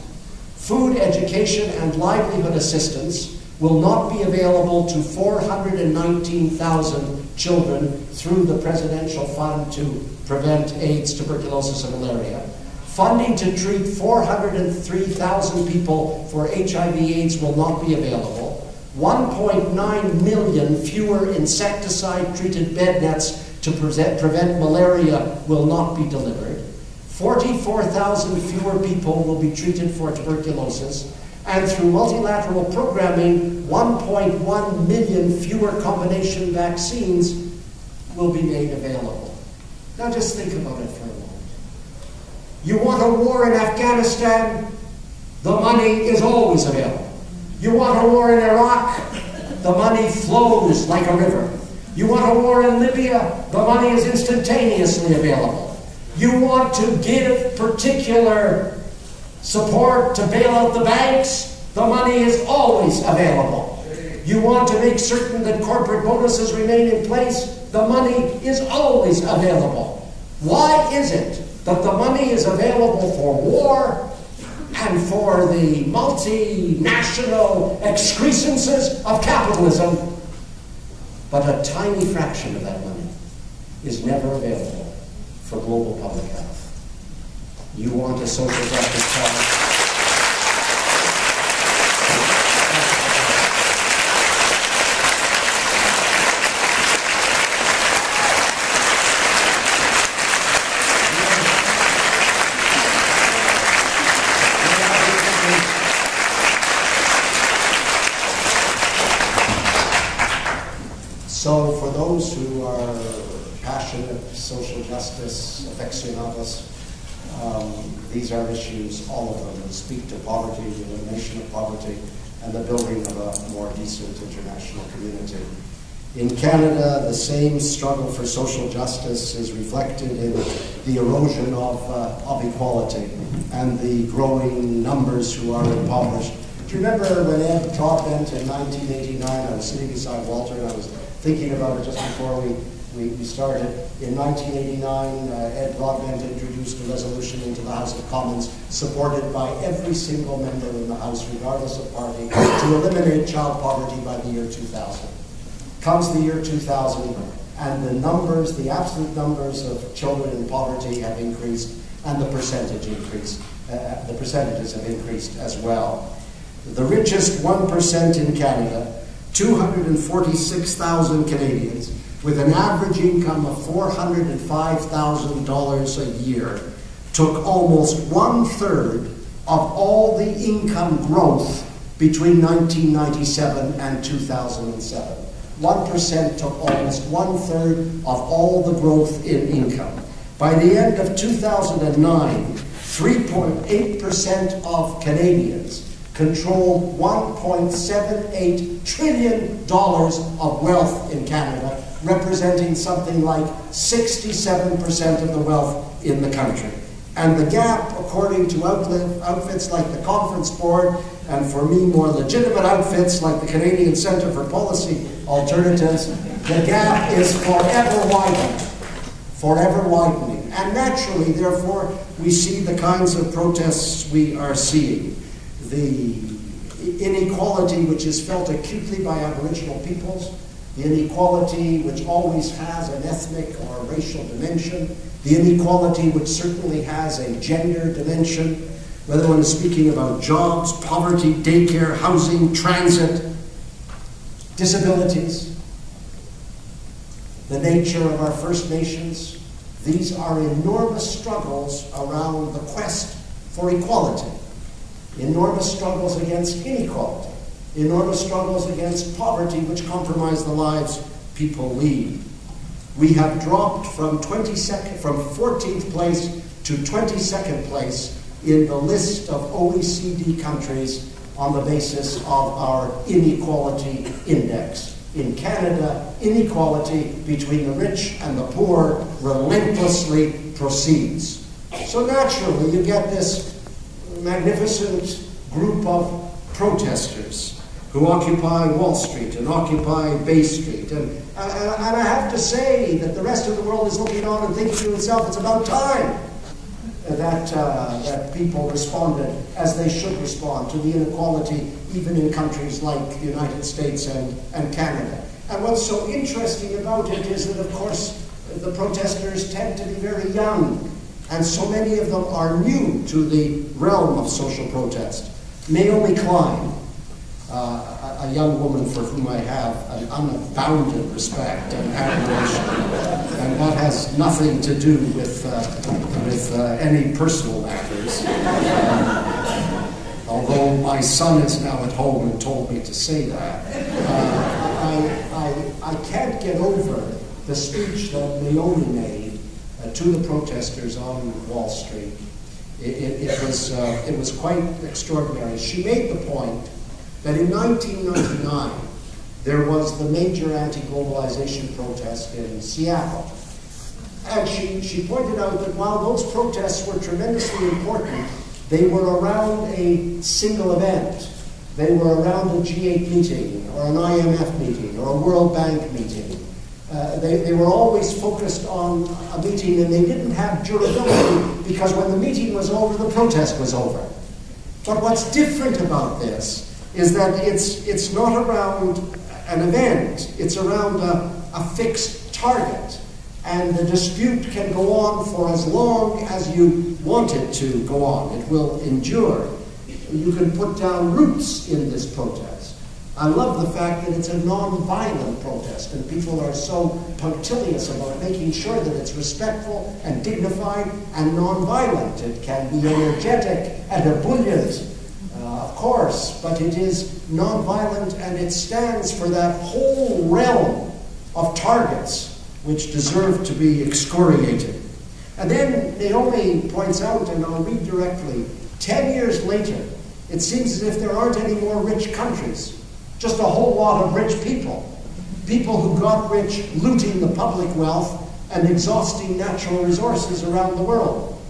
food, education, and livelihood assistance will not be available to four hundred nineteen thousand children through the Presidential Fund to prevent AIDS, tuberculosis, and malaria. Funding to treat four hundred three thousand people for H I V AIDS will not be available. one point nine million fewer insecticide-treated bed nets to prevent malaria will not be delivered. forty-four thousand fewer people will be treated for tuberculosis. And through multilateral programming, one point one million fewer combination vaccines will be made available. Now just think about it for a moment. You want a war in Afghanistan? The money is always available. You want a war in Iraq? The money flows like a river. You want a war in Libya? The money is instantaneously available. You want to give particular support to bail out the banks? The money is always available. You want to make certain that corporate bonuses remain in place? The money is always available. Why is it that the money is available for war and for the multinational excrescences of capitalism, but a tiny fraction of that money is never available for global public health? You want a social justice . So for those who are passionate social justice aficionados, um, these are issues, all of them, that speak to poverty, the elimination of poverty, and the building of a more decent international community. In Canada, the same struggle for social justice is reflected in the erosion of, uh, of equality and the growing numbers who are impoverished. Do you remember when Ed Trott went in nineteen eighty-nine? I was sitting beside Walter and I was thinking about it just before we, we, we started. In nineteen eighty-nine, uh, Ed Broadbent introduced a resolution into the House of Commons, supported by every single member in the House, regardless of party, to eliminate child poverty by the year two thousand. Comes the year two thousand, and the numbers, the absolute numbers of children in poverty have increased, and the percentage increased, uh, the percentages have increased as well. The richest one percent in Canada, two hundred forty-six thousand Canadians with an average income of four hundred five thousand dollars a year, took almost one-third of all the income growth between nineteen ninety-seven and two thousand seven. one percent took almost one-third of all the growth in income. By the end of two thousand nine, three point eight percent of Canadians controlled one point seven eight trillion dollars of wealth in Canada, representing something like sixty-seven percent of the wealth in the country. And the gap, according to outlet, outfits like the Conference Board, and for me more legitimate outfits like the Canadian Centre for Policy Alternatives, the gap is forever widening, forever widening. And naturally, therefore, we see the kinds of protests we are seeing. The inequality which is felt acutely by Aboriginal peoples, the inequality which always has an ethnic or racial dimension, the inequality which certainly has a gender dimension, whether one is speaking about jobs, poverty, daycare, housing, transit, disabilities, the nature of our First Nations. These are enormous struggles around the quest for equality. Enormous struggles against inequality, enormous struggles against poverty, which compromise the lives people lead. We have dropped from fourteenth place to twenty-second place in the list of O E C D countries on the basis of our inequality index. In Canada, inequality between the rich and the poor relentlessly proceeds. So naturally, you get this magnificent group of protesters who occupy Wall Street and Occupy Bay Street. And, and, and I have to say that the rest of the world is looking on and thinking to itself, it's about time that, uh, that people responded as they should respond to the inequality, even in countries like the United States and, and Canada. And what's so interesting about it is that, of course, the protesters tend to be very young, and so many of them are new to the realm of social protest. Naomi Klein, uh, a, a young woman for whom I have an unbounded respect and admiration, and that has nothing to do with, uh, with uh, any personal matters. Um, although my son is now at home and told me to say that, uh, I, I, I can't get over the speech that Naomi made uh, to the protesters on Wall Street. It, it, it, was, uh, it was quite extraordinary. She made the point that in nineteen ninety-nine, there was the major anti-globalization protest in Seattle. And she, she pointed out that while those protests were tremendously important, they were around a single event. They were around a G eight meeting, or an I M F meeting, or a World Bank meeting. Uh, they, they were always focused on a meeting, and they didn't have durability because when the meeting was over, the protest was over. But what's different about this is that it's, it's not around an event, it's around a, a fixed target. And the dispute can go on for as long as you want it to go on. It will endure. You can put down roots in this protest. I love the fact that it's a non-violent protest, and people are so punctilious about making sure that it's respectful and dignified and non-violent. It can be energetic and ebullient, uh, of course, but it is non-violent, and it stands for that whole realm of targets which deserve to be excoriated. And then Naomi points out, and I'll read directly, ten years later, it seems as if there aren't any more rich countries. Just a whole lot of rich people. People who got rich looting the public wealth and exhausting natural resources around the world.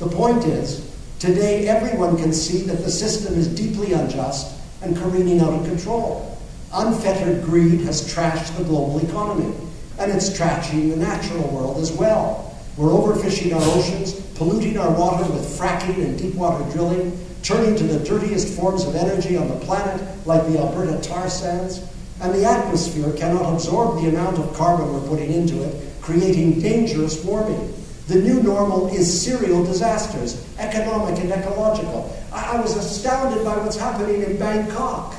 The point is, today everyone can see that the system is deeply unjust and careening out of control. Unfettered greed has trashed the global economy, and it's trashing the natural world as well. We're overfishing our oceans, polluting our water with fracking and deep water drilling, turning to the dirtiest forms of energy on the planet, like the Alberta tar sands, and the atmosphere cannot absorb the amount of carbon we're putting into it, creating dangerous warming. The new normal is serial disasters, economic and ecological. I, I was astounded by what's happening in Bangkok.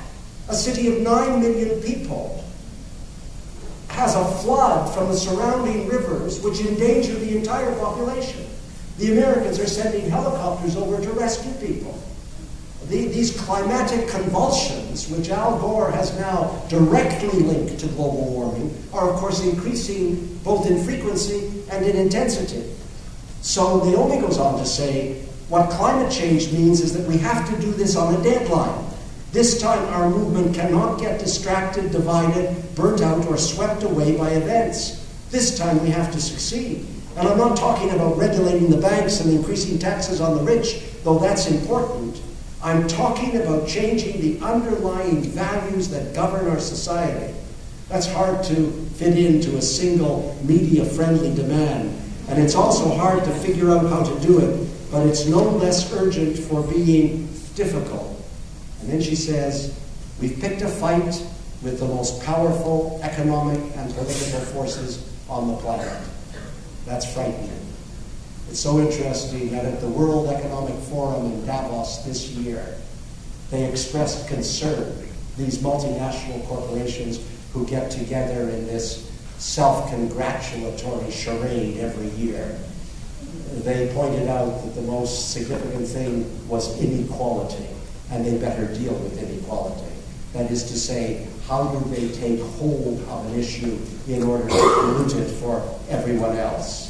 A city of nine million people has a flood from the surrounding rivers which endanger the entire population. The Americans are sending helicopters over to rescue people. These climatic convulsions, which Al Gore has now directly linked to global warming, are of course increasing both in frequency and in intensity. So Naomi goes on to say, what climate change means is that we have to do this on a deadline. This time our movement cannot get distracted, divided, burnt out, or swept away by events. This time we have to succeed. And I'm not talking about regulating the banks and increasing taxes on the rich, though that's important. I'm talking about changing the underlying values that govern our society. That's hard to fit into a single media-friendly demand. And it's also hard to figure out how to do it, but it's no less urgent for being difficult. And then she says, we've picked a fight with the most powerful economic and political forces on the planet. That's frightening. It's so interesting that at the World Economic Forum in Davos this year, they expressed concern, these multinational corporations who get together in this self-congratulatory charade every year. They pointed out that the most significant thing was inequality, and they better deal with inequality. That is to say, how do they take hold of an issue in order to pollute it for everyone else?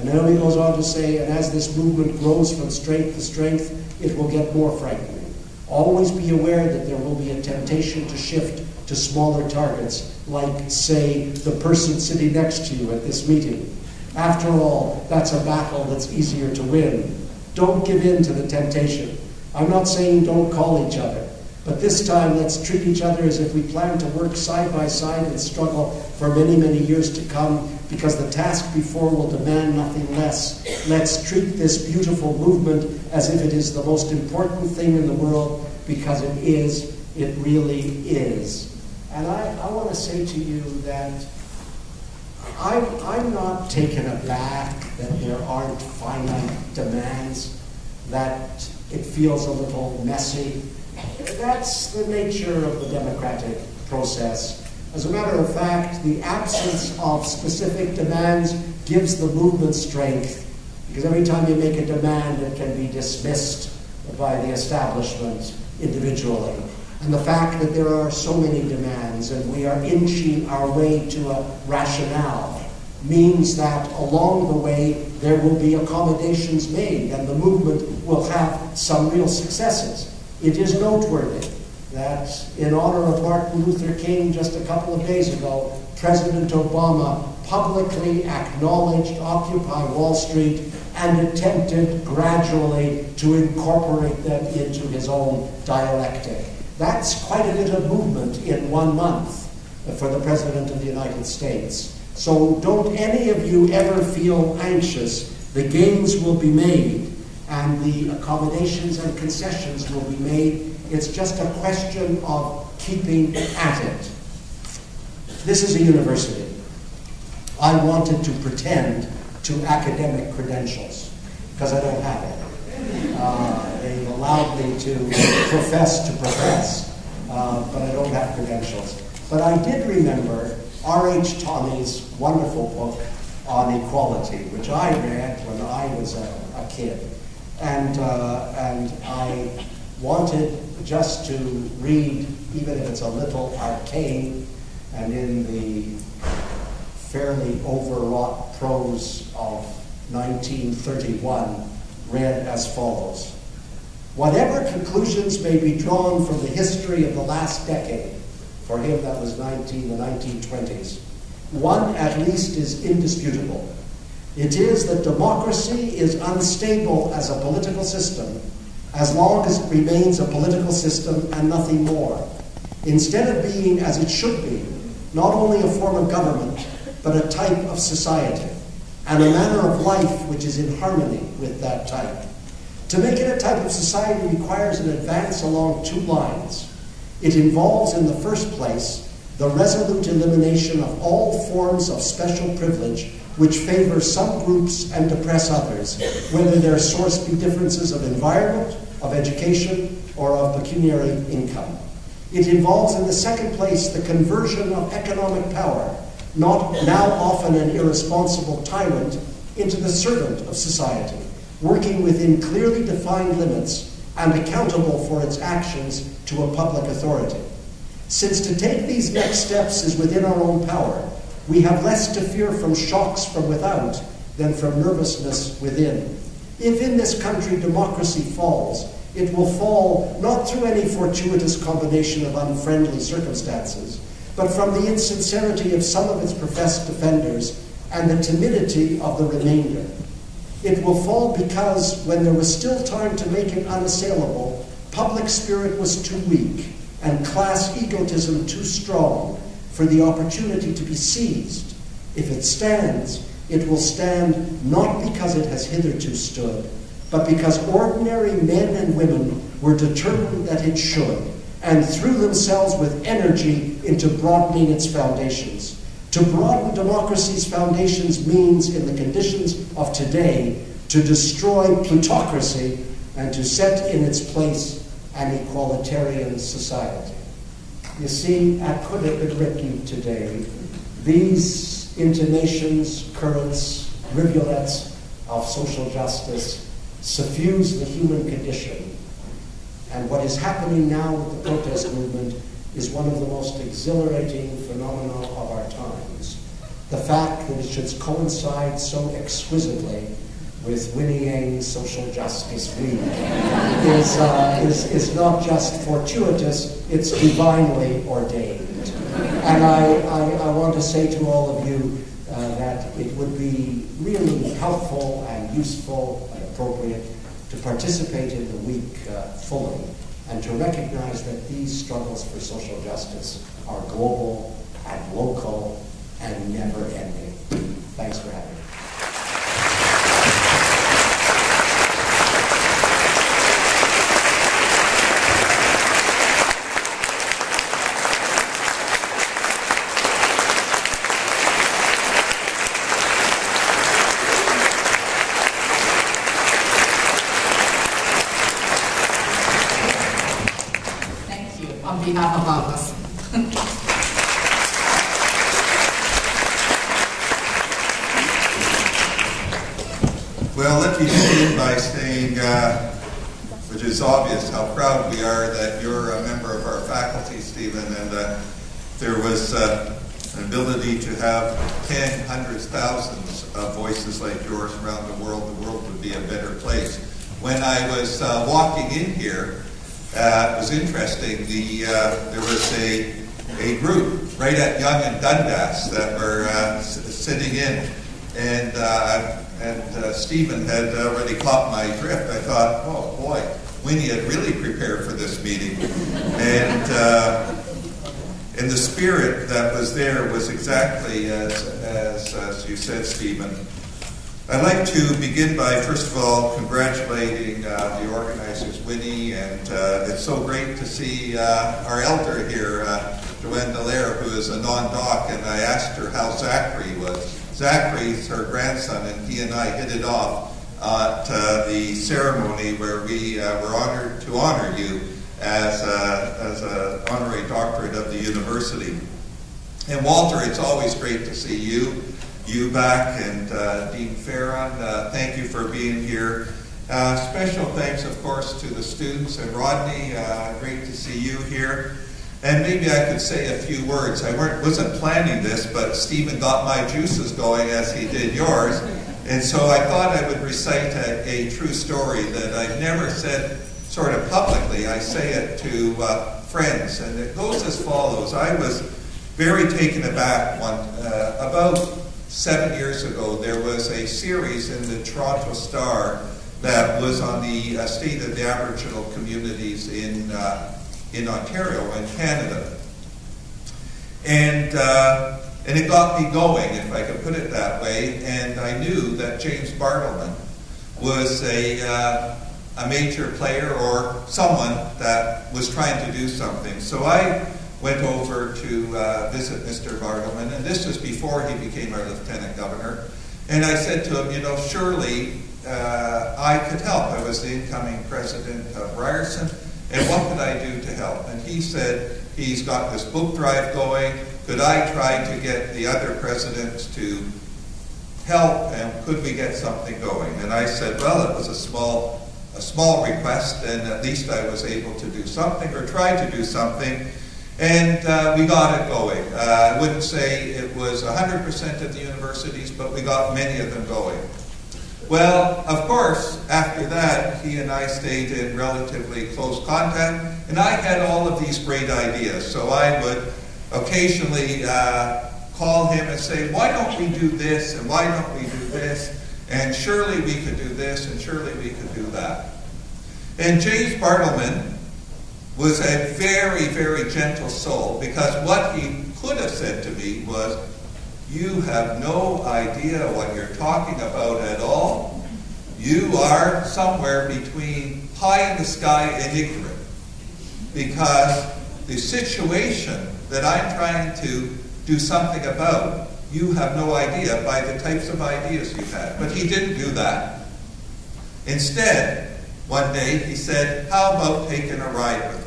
And Naomi goes on to say, and as this movement grows from strength to strength, it will get more frightening. Always be aware that there will be a temptation to shift to smaller targets, like, say, the person sitting next to you at this meeting. After all, that's a battle that's easier to win. Don't give in to the temptation. I'm not saying don't call each other. But this time, let's treat each other as if we plan to work side by side and struggle for many, many years to come, because the task before will demand nothing less. Let's treat this beautiful movement as if it is the most important thing in the world, because it is, it really is. And I, I want to say to you that I, I'm not taken aback that there aren't finite demands, that it feels a little messy. That's the nature of the democratic process. As a matter of fact, the absence of specific demands gives the movement strength, because every time you make a demand, it can be dismissed by the establishment individually. And the fact that there are so many demands and we are inching our way to a rationale means that along the way there will be accommodations made and the movement will have some real successes. It is noteworthy that in honor of Martin Luther King just a couple of days ago, President Obama publicly acknowledged Occupy Wall Street and attempted gradually to incorporate them into his own dialectic. That's quite a bit of movement in one month for the President of the United States. So don't any of you ever feel anxious. The gains will be made, and the accommodations and concessions will be made. It's just a question of keeping at it. This is a university. I wanted to pretend to academic credentials, because I don't have it. Uh, they've allowed me to profess to profess, uh, but I don't have credentials. But I did remember R H Tommy's wonderful book on equality, which I read when I was a, a kid. And, uh, and I wanted just to read, even if it's a little arcane, and in the fairly overwrought prose of nineteen thirty-one, read as follows. Whatever conclusions may be drawn from the history of the last decade, for him that was nineteen, the nineteen twenties, one at least is indisputable. It is that democracy is unstable as a political system as long as it remains a political system and nothing more. Instead of being, as it should be, not only a form of government, but a type of society and a manner of life which is in harmony with that type. To make it a type of society requires an advance along two lines. It involves, in the first place, the resolute elimination of all forms of special privilege which favor some groups and depress others, whether their source be differences of environment, of education, or of pecuniary income. It involves, in the second place, the conversion of economic power, not now often an irresponsible tyrant, into the servant of society, working within clearly defined limits and accountable for its actions to a public authority. Since to take these next steps is within our own power, we have less to fear from shocks from without than from nervousness within. If in this country democracy falls, it will fall not through any fortuitous combination of unfriendly circumstances, but from the insincerity of some of its professed defenders and the timidity of the remainder. It will fall because, when there was still time to make it unassailable, public spirit was too weak and class egotism too strong for the opportunity to be seized. If it stands, it will stand not because it has hitherto stood, but because ordinary men and women were determined that it should, and threw themselves with energy into broadening its foundations. To broaden democracy's foundations means, in the conditions of today, to destroy plutocracy and to set in its place an equalitarian society. You see, I could have been written today. These intimations, currents, rivulets of social justice suffuse the human condition. And what is happening now with the protest movement is one of the most exhilarating phenomena of our times. The fact that it should coincide so exquisitely with Winnie Ng's Social Justice Week is, uh, is, is not just fortuitous, it's divinely ordained. And I, I, I want to say to all of you uh, that it would be really helpful and useful and appropriate to participate in the week uh, fully. and to recognize that these struggles for social justice are global and local and never ending. Thanks for having me. Well, let me begin by saying, uh, which is obvious, how proud we are that you're a member of our faculty, Stephen, and uh, there was uh, an ability to have ten hundreds, thousands of voices like yours around the world. The world would be a better place. When I was uh, walking in here, Uh, it was interesting. The uh, there was a a group right at Yonge and Dundas that were uh, s sitting in, and uh, and uh, Stephen had already caught my drift. I thought, oh boy, Winnie had really prepared for this meeting, and uh, and the spirit that was there was exactly as as, as you said, Stephen. I'd like to begin by, first of all, congratulating uh, the organizers, Winnie, and uh, it's so great to see uh, our elder here, uh, Joanne Dallaire, who is a non-doc, and I asked her how Zachary was. Zachary's her grandson, and he and I hit it off at uh, the ceremony where we uh, were honored to honor you as a, as an honorary doctorate of the university. And Walter, it's always great to see you. You back and uh, Dean Farron, uh, thank you for being here. Uh, special thanks, of course, to the students and Rodney. Uh, great to see you here. And maybe I could say a few words. I weren't, wasn't planning this, but Stephen got my juices going as he did yours, and so I thought I would recite a, a true story that I've never said sort of publicly. I say it to uh, friends, and it goes as follows. I was very taken aback one uh, about. Seven years ago, there was a series in the Toronto Star that was on the uh, state of the Aboriginal communities in, uh, in Ontario and Canada. And, uh, and it got me going, if I could put it that way, and I knew that James Bartleman was a, uh, a major player or someone that was trying to do something. So I went over to uh, visit Mister Bartleman, and this was before he became our lieutenant governor. And I said to him, you know, surely uh, I could help. I was the incoming president of Ryerson, and what could I do to help? And he said, he's got this book drive going. Could I try to get the other presidents to help, and could we get something going? And I said, well, it was a small, a small request, and at least I was able to do something, or try to do something. And uh, we got it going. Uh, I wouldn't say it was one hundred percent of the universities, but we got many of them going. Well, of course, after that, he and I stayed in relatively close contact, and I had all of these great ideas. So I would occasionally uh, call him and say, why don't we do this, and why don't we do this, and surely we could do this, and surely we could do that. And James Bartleman was a very, very gentle soul, because what he could have said to me was, you have no idea what you're talking about at all. You are somewhere between high in the sky and ignorant, because the situation that I'm trying to do something about, you have no idea by the types of ideas you had. But he didn't do that. Instead, one day he said, how about taking a ride with me?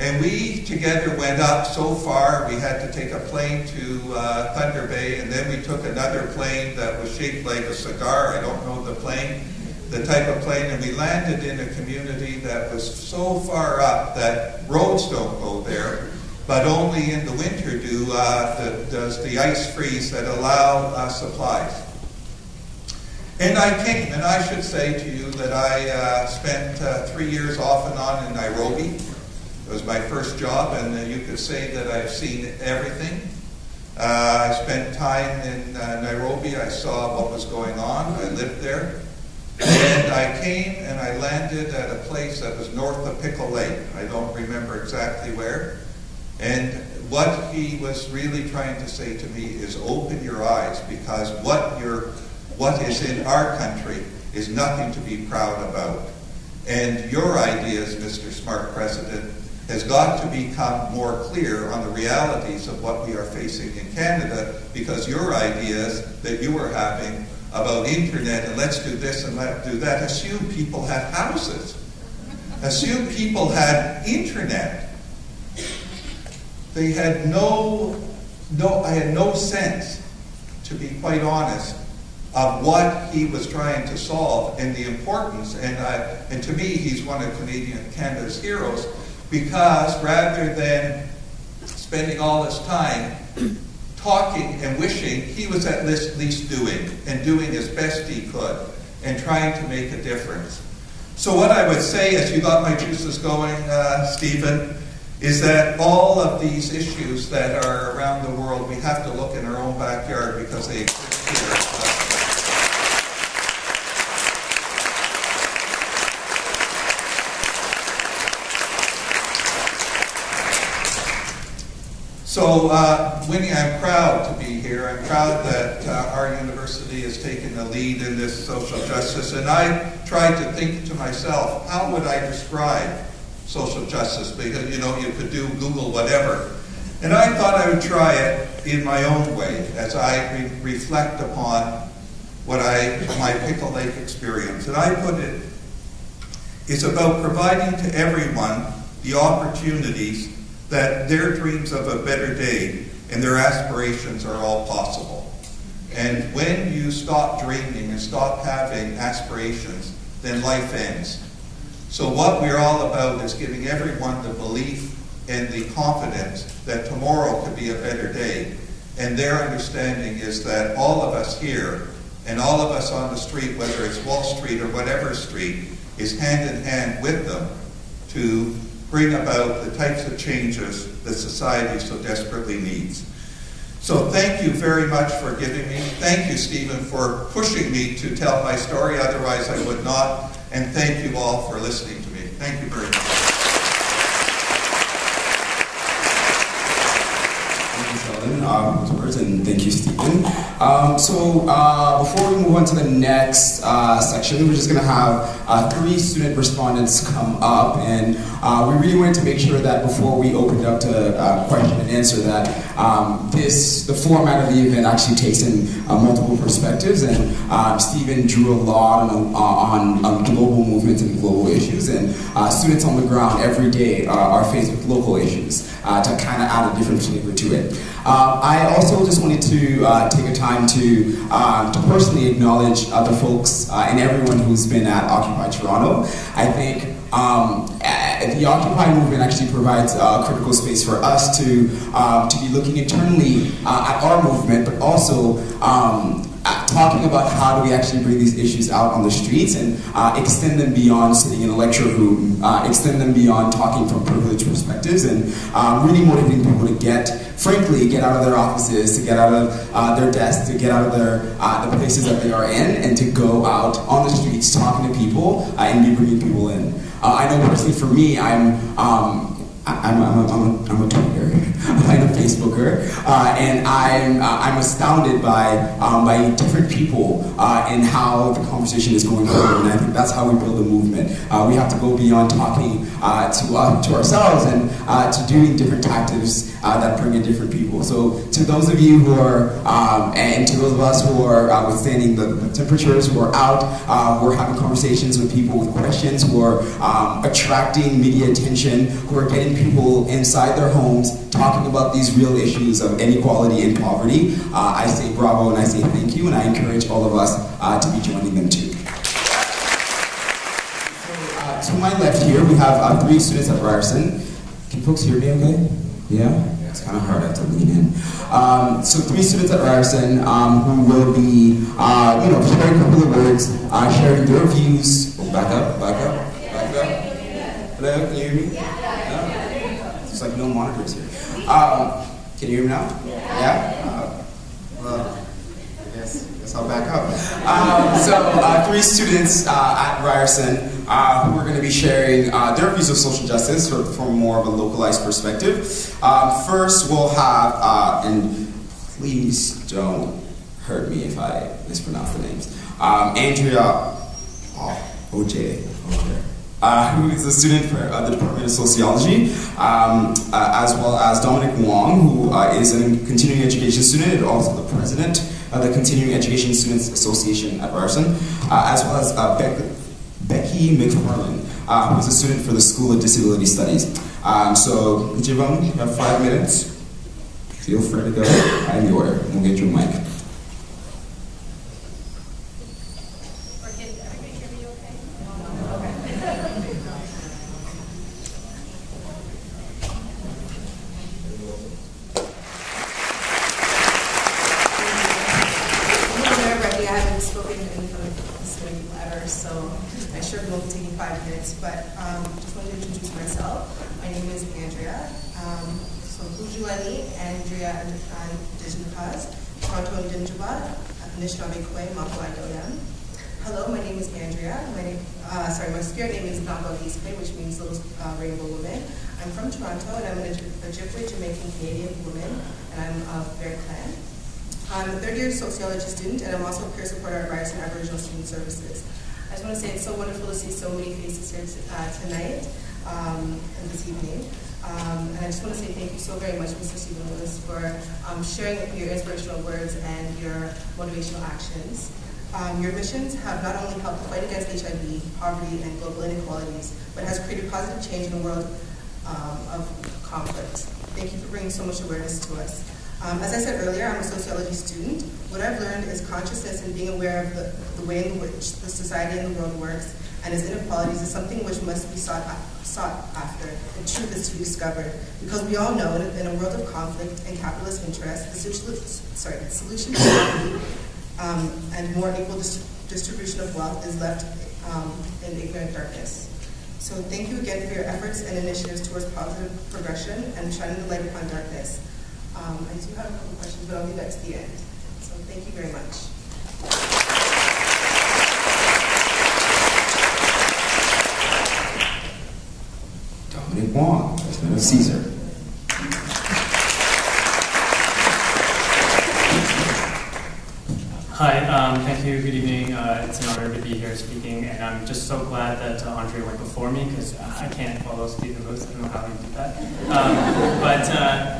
And we together went up so far. We had to take a plane to uh, Thunder Bay, and then we took another plane that was shaped like a cigar. I don't know the plane, the type of plane. And we landed in a community that was so far up that roads don't go there, but only in the winter do, uh, the, does the ice freeze that allow uh, supplies. And I came, and I should say to you that I uh, spent uh, three years off and on in Nairobi. It was my first job, and uh, you could say that I've seen everything. Uh, I spent time in uh, Nairobi. I saw what was going on. I lived there. And And I came and I landed at a place that was north of Pickle Lake. I don't remember exactly where. And what he was really trying to say to me is open your eyes, because what you're, what is in our country is nothing to be proud about. And your ideas, Mister Smart President, has got to become more clear on the realities of what we are facing in Canada, because your ideas that you were having about internet and let's do this and let's do that, assume people had houses. Assume people had internet. They had no, no, I had no sense, to be quite honest, of what he was trying to solve and the importance. And, I, and to me, he's one of Canada's heroes, because rather than spending all his time talking and wishing, he was at least doing, and doing as best he could, and trying to make a difference. So what I would say, as you got my juices going, uh, Stephen, is that all of these issues that are around the world, we have to look in our own backyard, because they exist here. So, uh, Winnie, I'm proud to be here. I'm proud that uh, our university has taken the lead in this social justice. And I tried to think to myself, how would I describe social justice? Because, you know, you could do Google whatever. And I thought I would try it in my own way as I re reflect upon what I, my Pickle Lake experience. And I put it, it's about providing to everyone the opportunities that their dreams of a better day and their aspirations are all possible. And when you stop dreaming and stop having aspirations, then life ends. So what we're all about is giving everyone the belief and the confidence that tomorrow could be a better day. And their understanding is that all of us here and all of us on the street, whether it's Wall Street or whatever street, is hand in hand with them to bring about the types of changes that society so desperately needs. So thank you very much for giving me. Thank you, Stephen, for pushing me to tell my story. Otherwise, I would not. And thank you all for listening to me. Thank you very much. Thank you, Sheldon. Um, and thank you, Stephen. Um, so uh, before we move on to the next uh, section, we're just going to have uh, three student respondents come up, and uh, we really wanted to make sure that before we opened up to uh, question and answer, that um, this the format of the event actually takes in uh, multiple perspectives. And uh, Stephen drew a lot on, uh, on um, global movements and global issues, and uh, students on the ground every day uh, are faced with local issues uh, to kind of add a different flavor to it. Uh, I also just wanted to uh, take a time to, uh, to personally acknowledge uh, the folks uh, and everyone who's been at Occupy Toronto. I think um, the Occupy movement actually provides a critical space for us to, uh, to be looking internally uh, at our movement, but also um, talking about how do we actually bring these issues out on the streets and uh, extend them beyond sitting in a lecture room, uh, extend them beyond talking from privileged perspectives, and um, really motivating people to get, frankly, get out of their offices, to get out of uh, their desks, to get out of their uh, the places that they are in, and to go out on the streets talking to people uh, and be bringing people in. Uh, I know personally for me, I'm um, I'm, I'm, a, I'm, a, I'm a Twitter, I'm a Facebooker, uh, and I'm, uh, I'm astounded by, um, by different people uh, and how the conversation is going forward, and I think that's how we build a movement. Uh, we have to go beyond talking uh, to, uh, to ourselves and uh, to doing different tactics uh, that bring in different people. So to those of you who are, um, and to those of us who are uh, withstanding the, the temperatures, who are out, uh, who are having conversations with people with questions, who are um, attracting media attention, who are getting people inside their homes talking about these real issues of inequality and poverty, uh, I say bravo and I say thank you, and I encourage all of us uh, to be joining them too. So, uh, to my left here, we have uh, three students at Ryerson. Can folks hear me okay? Yeah? It's kind of hard, I have to lean in. Um, so three students at Ryerson um, who will be uh, you know, sharing a couple of words, uh, sharing their views. Oh, back up, back up, back up. Hello, can you hear me? There's like no monitors here. Um, can you hear me now? Yeah? Uh, well, Yes, yes, I'll back up. Um, so uh, three students uh, at Ryerson uh, who are going to be sharing uh, their views of social justice from, from more of a localized perspective. Um, first, we'll have, uh, and please don't hurt me if I mispronounce the names, um, Andrea oh, O J. Okay. Uh, who is a student for uh, the Department of Sociology, um, uh, as well as Dominic Wong, who uh, is a continuing education student and also the president of the Continuing Education Students Association at Ryerson, uh, as well as uh, Be Becky McFarland, uh, who is a student for the School of Disability Studies. Um, so, Jivon, you have five minutes. Feel free to go. I'm the order. We'll get your mic. Student, and I'm also a peer supporter at Ryerson Aboriginal Student Services. I just want to say it's so wonderful to see so many faces here uh, tonight um, and this evening. Um, and I just want to say thank you so very much, Mister Diverlus, for um, sharing your inspirational words and your motivational actions. Um, your missions have not only helped the fight against H I V, poverty, and global inequalities, but has created positive change in a world um, of conflict. Thank you for bringing so much awareness to us. Um, as I said earlier, I'm a sociology student. What I've learned is consciousness and being aware of the, the way in which the society and the world works and its inequalities is something which must be sought, sought after. The truth is to be discovered. Because we all know that in a world of conflict and capitalist interest, the sorry, solution to poverty um, and more equal dis distribution of wealth is left um, in ignorant darkness. So thank you again for your efforts and initiatives towards positive progression and shining the light upon darkness. Um, I do have a couple questions, but I'll leave that to the end. So thank you very much. Dominic Wong, President of CISA. Hi, um, thank you. Good evening. Uh, it's an honor to be here speaking, and I'm just so glad that uh, Andre went before me because I can't follow Stephen Lewis. I don't know how he did that. Um, but uh,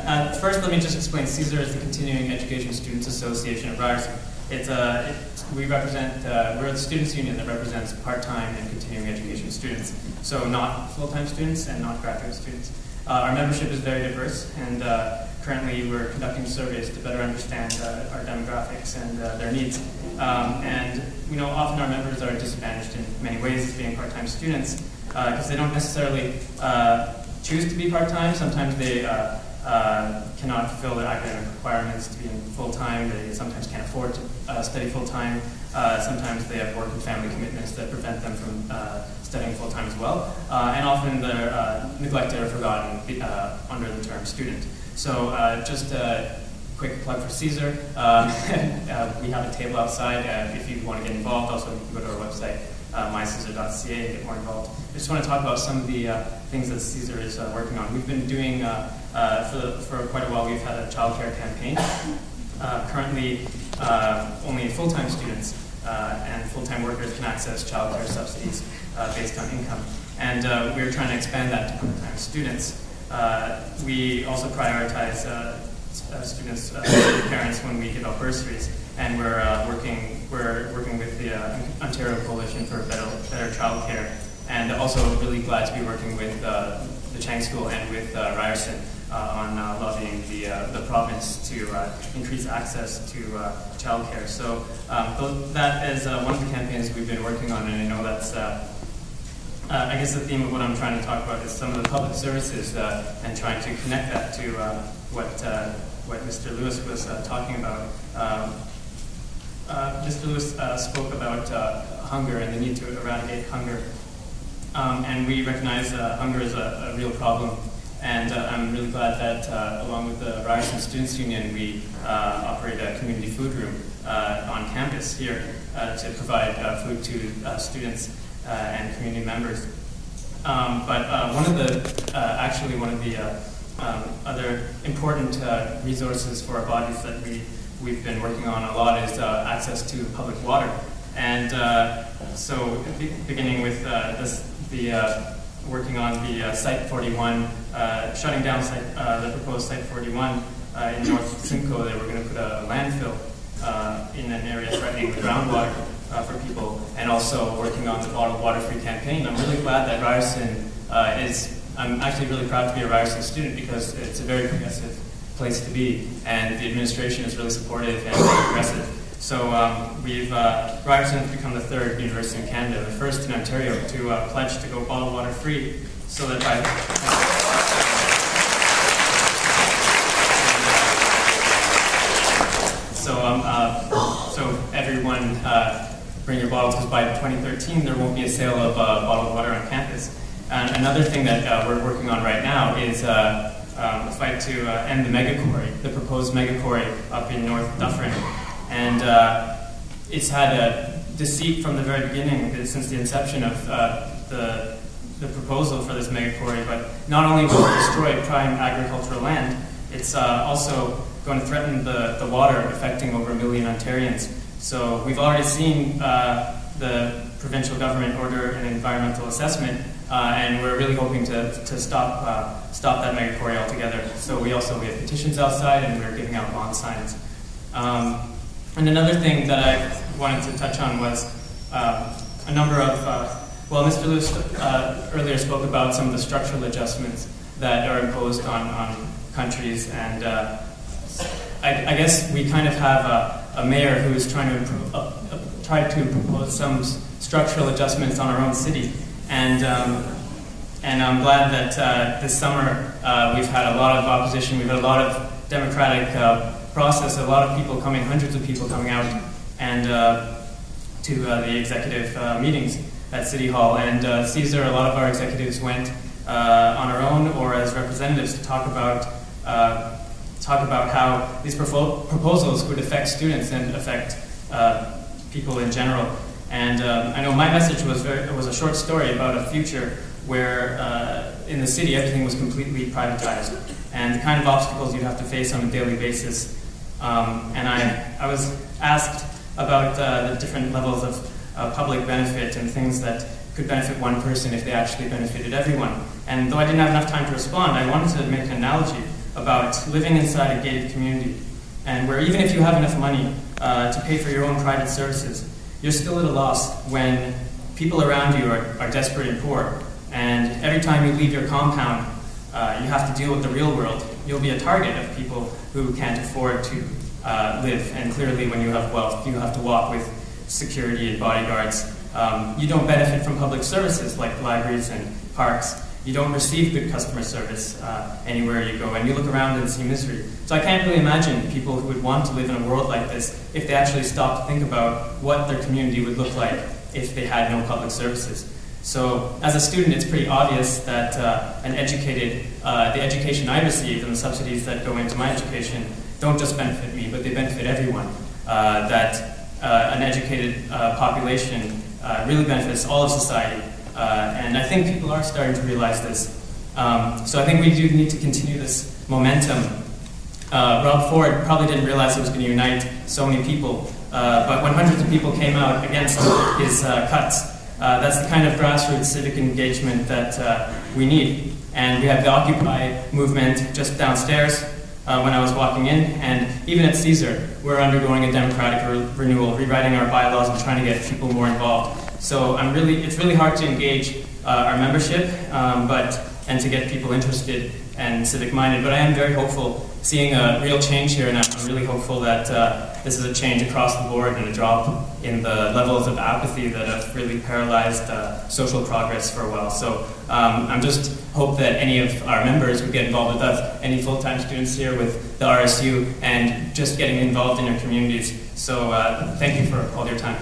uh, first, let me just explain. CISA is the Continuing Education Students Association of Ryerson. It's uh, it, we represent uh, we're the students' union that represents part-time and continuing education students, so not full-time students and not graduate students. Uh, our membership is very diverse, and uh, currently we're conducting surveys to better understand uh, our demographics and uh, their needs. Um, and we know often our members are disadvantaged in many ways as being part-time students because uh, they don't necessarily uh, choose to be part-time. Sometimes they uh, uh, cannot fulfill their academic requirements to be in full-time. They sometimes can't afford to uh, study full-time. Uh, sometimes they have work and family commitments that prevent them from uh, studying full-time as well. Uh, and often they're uh, neglected or forgotten uh, under the term student. So uh, just a quick plug for CISA. Um, uh, we have a table outside. Uh, if you want to get involved, also you can go to our website, uh, my CISA dot C A, and get more involved. I just want to talk about some of the uh, things that CISA is uh, working on. We've been doing, uh, uh, for, for quite a while, we've had a childcare campaign. Uh, currently, uh, only full-time students uh, and full-time workers can access childcare subsidies uh, based on income. And uh, we're trying to expand that to part-time students. Uh, we also prioritize uh, uh, students, uh, parents, when we give out bursaries, and we're uh, working. We're working with the uh, Ontario Coalition for Better, Better Childcare, and also really glad to be working with uh, the Chang School and with uh, Ryerson uh, on uh, lobbying the uh, the province to uh, increase access to uh, childcare. So um, that is uh, one of the campaigns we've been working on, and I know that's. Uh, Uh, I guess the theme of what I'm trying to talk about is some of the public services uh, and trying to connect that to uh, what uh, what Mister Lewis was uh, talking about. Um, uh, Mister Lewis uh, spoke about uh, hunger and the need to eradicate hunger, um, and we recognize uh, hunger is a, a real problem And uh, I'm really glad that, uh, along with the Ryerson Students Union, we uh, operate a community food room uh, on campus here uh, to provide uh, food to uh, students uh, and community members. Um, but uh, one of the, uh, actually one of the uh, um, other important uh, resources for our bodies that we, we've been working on a lot is uh, access to public water. And uh, so beginning with uh, this, the uh, working on the uh, Site forty-one, uh, shutting down site, uh, the proposed Site forty-one uh, in North Simcoe. They were going to put a landfill uh, in an area threatening the groundwater uh, for people, and also working on the bottled water free campaign. I'm really glad that Ryerson uh, is, I'm actually really proud to be a Ryerson student because it's a very progressive place to be, and the administration is really supportive and progressive. So um, we've, uh, Ryerson has become the third university in Canada, the first in Ontario, to uh, pledge to go bottled water free, so that by, uh, so, um, uh, so everyone uh, bring your bottles, because by twenty thirteen there won't be a sale of uh, bottled water on campus. And another thing that uh, we're working on right now is uh, um, a fight to uh, end the mega quarry, the proposed mega quarry up in North Dufferin. And uh, it's had a deceit from the very beginning, since the inception of uh, the, the proposal for this mega quarry. But not only will it destroy prime agricultural land, it's uh, also going to threaten the, the water, affecting over a million Ontarians. So we've already seen uh, the provincial government order an environmental assessment, uh, and we're really hoping to, to stop, uh, stop that mega quarry altogether. So we also we have petitions outside, and we're giving out bond signs. Um, And another thing that I wanted to touch on was uh, a number of, uh, well, Mister Lewis uh, earlier spoke about some of the structural adjustments that are imposed on, on countries, and uh, I, I guess we kind of have a, a mayor who is trying to, uh, uh, try to propose some structural adjustments on our own city, and, um, and I'm glad that uh, this summer uh, we've had a lot of opposition, we've had a lot of democratic uh, process, a lot of people coming, hundreds of people coming out and uh, to uh, the executive uh, meetings at City Hall. And uh, CISA, a lot of our executives went uh, on our own or as representatives to talk about uh, talk about how these propo proposals would affect students and affect uh, people in general. And um, I know my message was very, was a short story about a future where uh, in the city everything was completely privatized, and the kind of obstacles you have to face on a daily basis. Um, and I, I was asked about uh, the different levels of uh, public benefit and things that could benefit one person if they actually benefited everyone. And though I didn't have enough time to respond, I wanted to make an analogy about living inside a gated community, and where even if you have enough money uh, to pay for your own private services, you're still at a loss when people around you are, are desperate and poor. And every time you leave your compound, Uh, you have to deal with the real world. You'll be a target of people who can't afford to uh, live, and clearly when you have wealth, you have to walk with security and bodyguards. Um, you don't benefit from public services like libraries and parks. You don't receive good customer service uh, anywhere you go, and you look around and see misery. So I can't really imagine people who would want to live in a world like this if they actually stopped to think about what their community would look like if they had no public services. So as a student, it's pretty obvious that uh, an educated, uh, the education I receive and the subsidies that go into my education don't just benefit me, but they benefit everyone. Uh, that uh, an educated uh, population uh, really benefits all of society. Uh, and I think people are starting to realize this. Um, so I think we do need to continue this momentum. Uh, Rob Ford probably didn't realize it was going to unite so many people, uh, but when hundreds of people came out against his uh, cuts, Uh, that's the kind of grassroots civic engagement that uh, we need. And we have the Occupy movement just downstairs uh, when I was walking in, and even at CISA, we're undergoing a democratic re renewal, rewriting our bylaws and trying to get people more involved. So I'm really, it's really hard to engage uh, our membership, um, but and to get people interested and civic-minded. But I am very hopeful, seeing a real change here, and I'm really hopeful that uh, this is a change across the board and a drop in the levels of apathy that have really paralyzed uh, social progress for a while. So um, I'm just hope that any of our members would get involved with us, any full-time students here with the R S U, and just getting involved in your communities. So uh, thank you for all your time.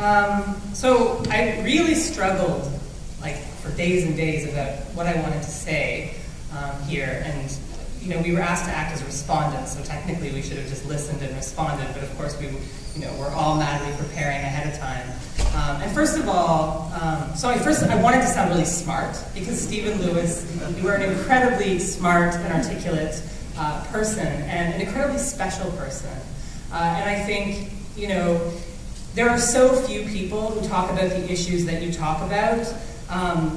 Um, so I really struggled, like, for days and days about what I wanted to say um, here. And, you know, we were asked to act as respondents, so technically we should have just listened and responded, but of course we, you know, were all madly preparing ahead of time. Um, and first of all, um, so I first, I wanted to sound really smart, because Stephen Lewis, you were an incredibly smart and articulate uh, person, and an incredibly special person. Uh, and I think, you know, there are so few people who talk about the issues that you talk about, um,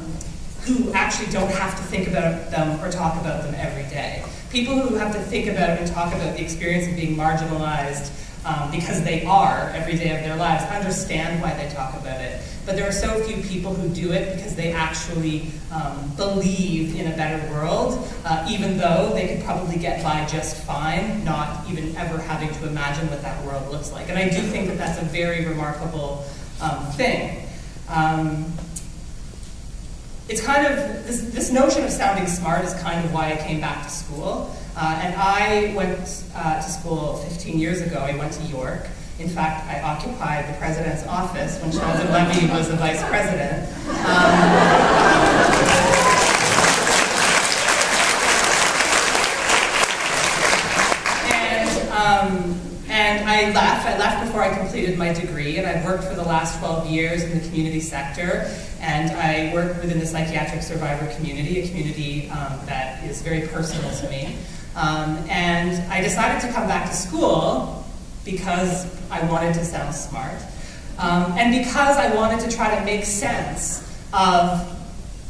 who actually don't have to think about them or talk about them every day. People who have to think about and talk about the experience of being marginalized, um, because they are every day of their lives, understand why they talk about it. But there are so few people who do it because they actually um, believe in a better world, uh, even though they could probably get by just fine, not even ever having to imagine what that world looks like. And I do think that that's a very remarkable um, thing. Um, it's kind of, this, this notion of sounding smart is kind of why I came back to school. Uh, and I went uh, to school fifteen years ago. I went to York. In fact, I occupied the president's office when Sheldon Levy was the vice president. Um, and, um, and I left. I left before I completed my degree, and I've worked for the last twelve years in the community sector. And I work within the psychiatric survivor community, a community um, that is very personal to me. Um, and I decided to come back to school because I wanted to sound smart, um, and because I wanted to try to make sense of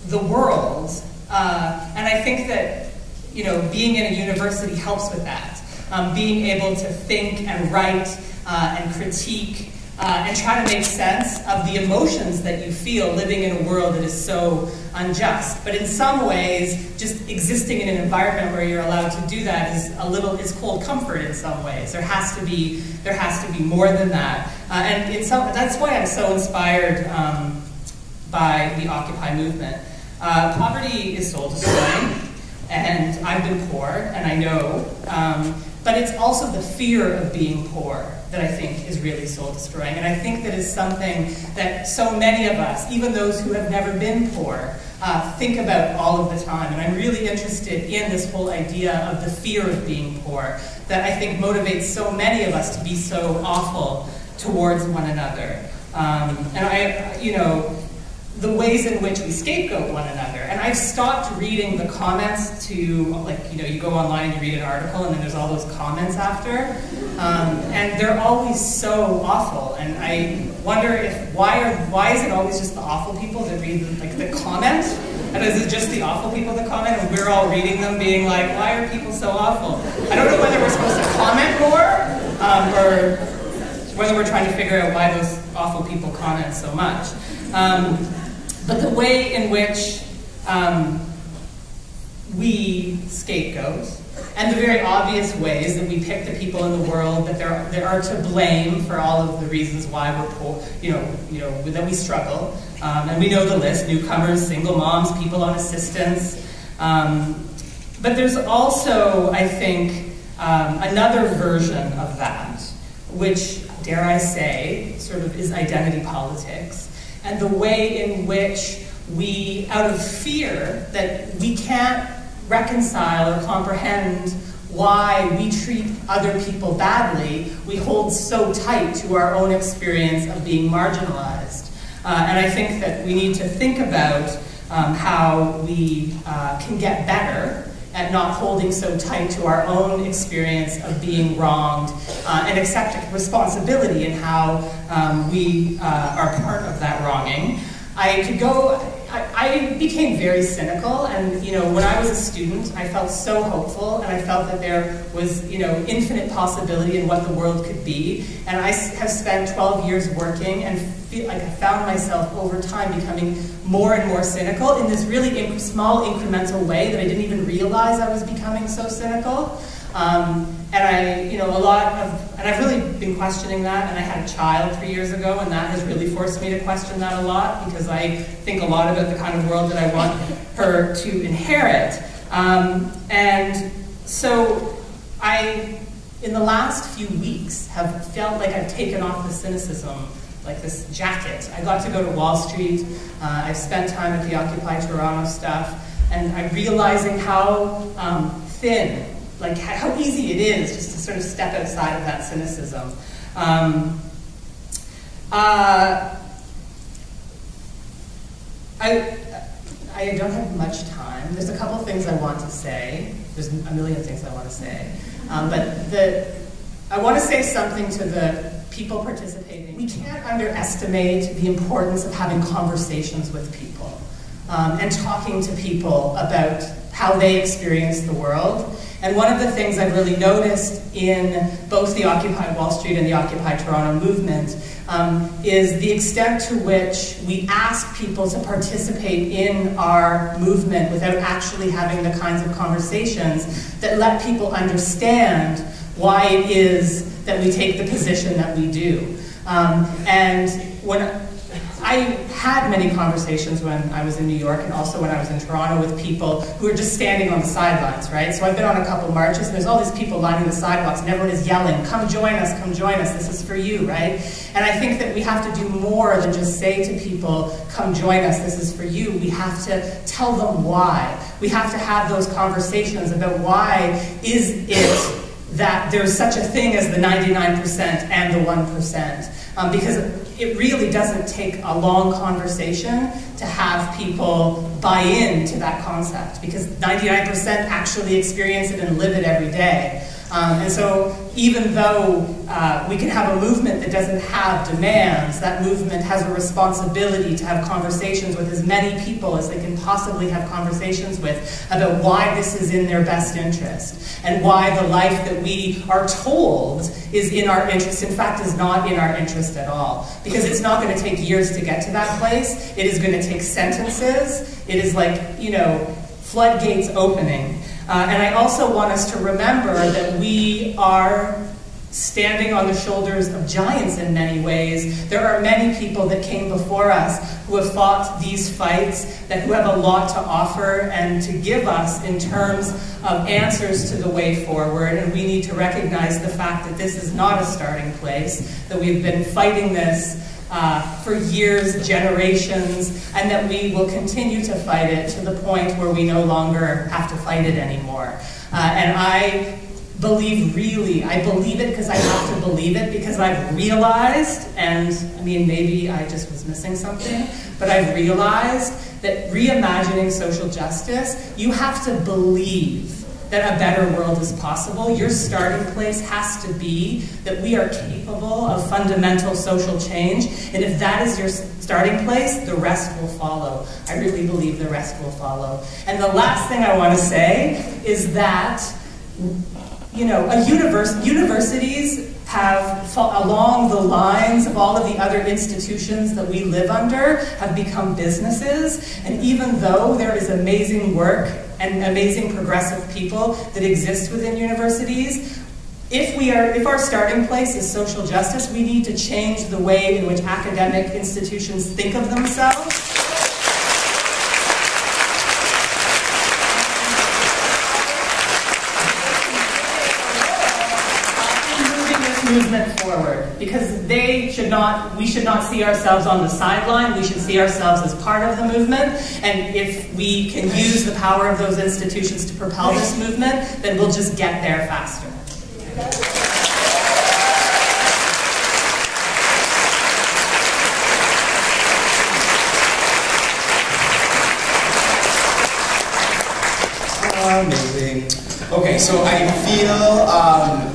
the world, uh, and I think that, you know, being in a university helps with that. Um, being able to think and write uh, and critique uh, and try to make sense of the emotions that you feel living in a world that is so unjust. But in some ways, just existing in an environment where you're allowed to do that is a little, is cold comfort in some ways. There has to be, there has to be more than that. Uh, and in some, that's why I'm so inspired um, by the Occupy movement. Uh, poverty is soul destroying, and I've been poor, and I know, um, but it's also the fear of being poor that I think is really soul-destroying. And I think that is something that so many of us, even those who have never been poor, uh, think about all of the time. And I'm really interested in this whole idea of the fear of being poor that I think motivates so many of us to be so awful towards one another. Um, and I, you know, the ways in which we scapegoat one another. And I've stopped reading the comments to, like, you know, you go online, you read an article, and then there's all those comments after. Um, and they're always so awful. And I wonder if, why are, why is it always just the awful people that read, the, like, the comment? And is it just the awful people that comment, and we're all reading them being like, why are people so awful? I don't know whether we're supposed to comment more, um, or whether we're trying to figure out why those awful people comment so much. Um, But the way in which um, we scapegoat, and the very obvious ways that we pick the people in the world that there there are to blame for all of the reasons why we're poor, you know, you know that we struggle, um, and we know the list: newcomers, single moms, people on assistance. Um, but there's also, I think, um, another version of that, which, dare I say, sort of is identity politics. And the way in which we, out of fear that we can't reconcile or comprehend why we treat other people badly, we hold so tight to our own experience of being marginalized. Uh, and I think that we need to think about um, how we uh, can get better at not holding so tight to our own experience of being wronged, uh, and accepting responsibility in how um, we uh, are part of that wronging. I could go, I, I became very cynical, and, you know, when I was a student, I felt so hopeful, and I felt that there was, you know, infinite possibility in what the world could be. And I have spent twelve years working, and feel like I found myself over time becoming more and more cynical in this really inc small incremental way that I didn't even realize I was becoming so cynical. Um, and I, you know, a lot of, and I've really been questioning that, and I had a child three years ago, and that has really forced me to question that a lot, because I think a lot about the kind of world that I want her to inherit. Um, and so I, in the last few weeks, have felt like I've taken off the cynicism like this jacket. I got to go to Wall Street. Uh, I've spent time at the Occupy Toronto stuff, and I'm realizing how um, thin, like how easy it is just to sort of step outside of that cynicism. Um, uh, I, I don't have much time. There's a couple things I want to say. There's a million things I want to say. Um, but the, I want to say something to the people participating. We can't underestimate the importance of having conversations with people um, and talking to people about how they experience the world. And one of the things I've really noticed in both the Occupy Wall Street and the Occupy Toronto movement um, is the extent to which we ask people to participate in our movement without actually having the kinds of conversations that let people understand why it is that we take the position that we do. Um, and when. I had many conversations when I was in New York and also when I was in Toronto with people who were just standing on the sidelines, right? So I've been on a couple marches and there's all these people lining the sidewalks and everyone is yelling, come join us, come join us, this is for you, right? And I think that we have to do more than just say to people, come join us, this is for you. We have to tell them why. We have to have those conversations about why is it that there's such a thing as the ninety-nine percent and the one percent. Um, because it really doesn't take a long conversation to have people buy into that concept, because ninety-nine percent actually experience it and live it every day. Um, and so even though uh, we can have a movement that doesn't have demands, that movement has a responsibility to have conversations with as many people as they can possibly have conversations with about why this is in their best interest and why the life that we are told is in our interest, in fact, is not in our interest at all. Because it's not going to take years to get to that place. It is going to take sentences. It is like, you know, floodgates opening. Uh, and I also want us to remember that we are standing on the shoulders of giants in many ways. There are many people that came before us who have fought these fights, that who have a lot to offer and to give us in terms of answers to the way forward. And we need to recognize the fact that this is not a starting place, that we've been fighting this Uh, for years, generations, and that we will continue to fight it to the point where we no longer have to fight it anymore. Uh, and I believe really, I believe it because I have to believe it, because I've realized, and I mean maybe I just was missing something, but I've realized that reimagining social justice, you have to believe that a better world is possible. Your starting place has to be that we are capable of fundamental social change, and if that is your starting place, the rest will follow. I really believe the rest will follow. And the last thing I want to say is that, you know, a universe, universities have, along the lines of all of the other institutions that we live under, have become businesses, and even though there is amazing work and amazing progressive people that exist within universities, if we are, if our starting place is social justice, we need to change the way in which academic institutions think of themselves. Movement forward, because they should not, we should not see ourselves on the sideline, we should see ourselves as part of the movement, and if we can use the power of those institutions to propel this movement, then we'll just get there faster. Amazing. Okay, so I feel um,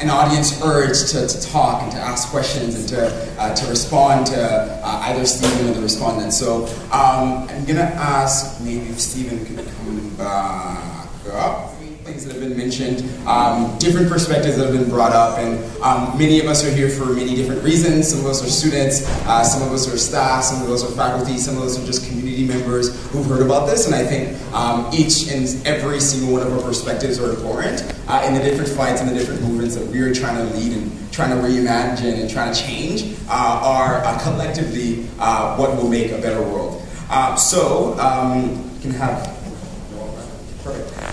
an audience urge to, to talk and to ask questions and to, uh, to respond to uh, either Stephen or the respondent. So um, I'm going to ask maybe if Stephen could come back up. Things that have been mentioned, um, different perspectives that have been brought up, and um, many of us are here for many different reasons. Some of us are students, uh, some of us are staff, some of us are faculty, some of us are just community members who've heard about this, and I think um, each and every single one of our perspectives are important uh, in the different fights and the different movements that we're trying to lead and trying to reimagine and trying to change uh, are uh, collectively uh, what will make a better world. Uh, so, um, you can have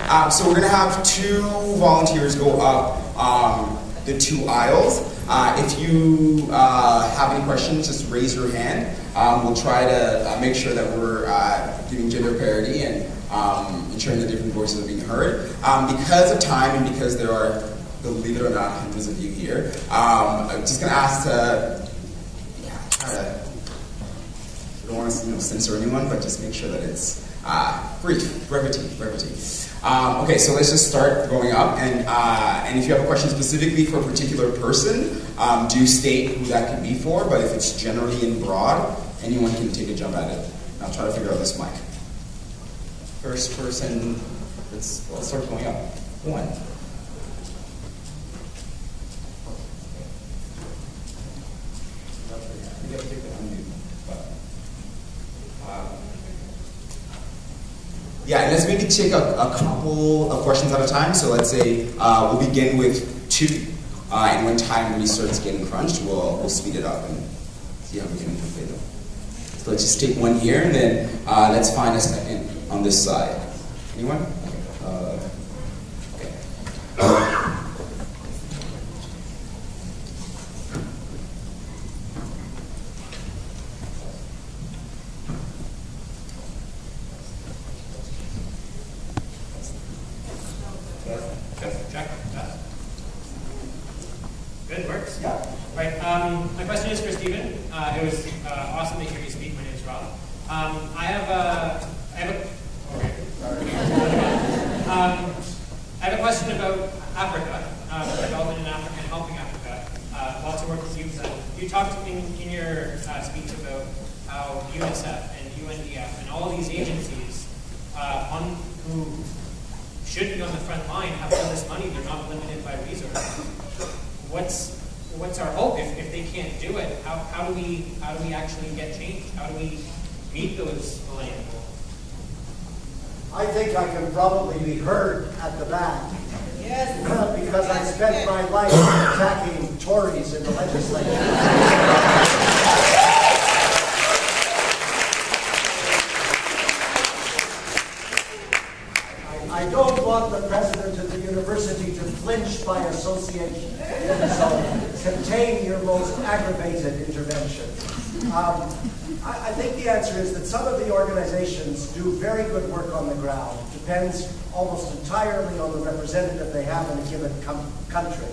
Uh, so we're going to have two volunteers go up um, the two aisles. Uh, if you uh, have any questions, just raise your hand. Um, we'll try to uh, make sure that we're uh, giving gender parity and um, ensuring that different voices are being heard. Um, because of time and because there are, believe it or not, hundreds of you here, um, I'm just going to ask to, yeah, try to, I don't want to you know, censor anyone, but just make sure that it's uh, brief, brevity, brevity. Um, okay, so let's just start going up, and uh, and if you have a question specifically for a particular person, um, do state who that could be for, but if it's generally and broad, anyone can take a jump at it. I'll try to figure out this mic. First person, let's, let's start going up. One. Yeah, and let's maybe take a, a couple of questions at a time. So let's say uh, we'll begin with two, uh, and when time really starts getting crunched, we'll we'll speed it up and see how we can complete them. So let's just take one here, and then uh, let's find a second on this side. Anyone? Okay. Uh, okay. Uh, depends almost entirely on the representative they have in a given country.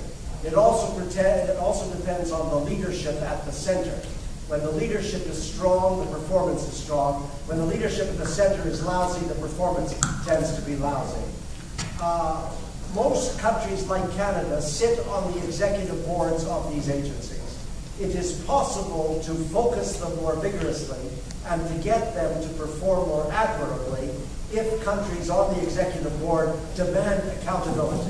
It also, pretend, it also depends on the leadership at the center. When the leadership is strong, the performance is strong. When the leadership at the center is lousy, the performance tends to be lousy. Uh, most countries like Canada sit on the executive boards of these agencies. It is possible to focus them more vigorously and to get them to perform more admirably if countries on the executive board demand accountability.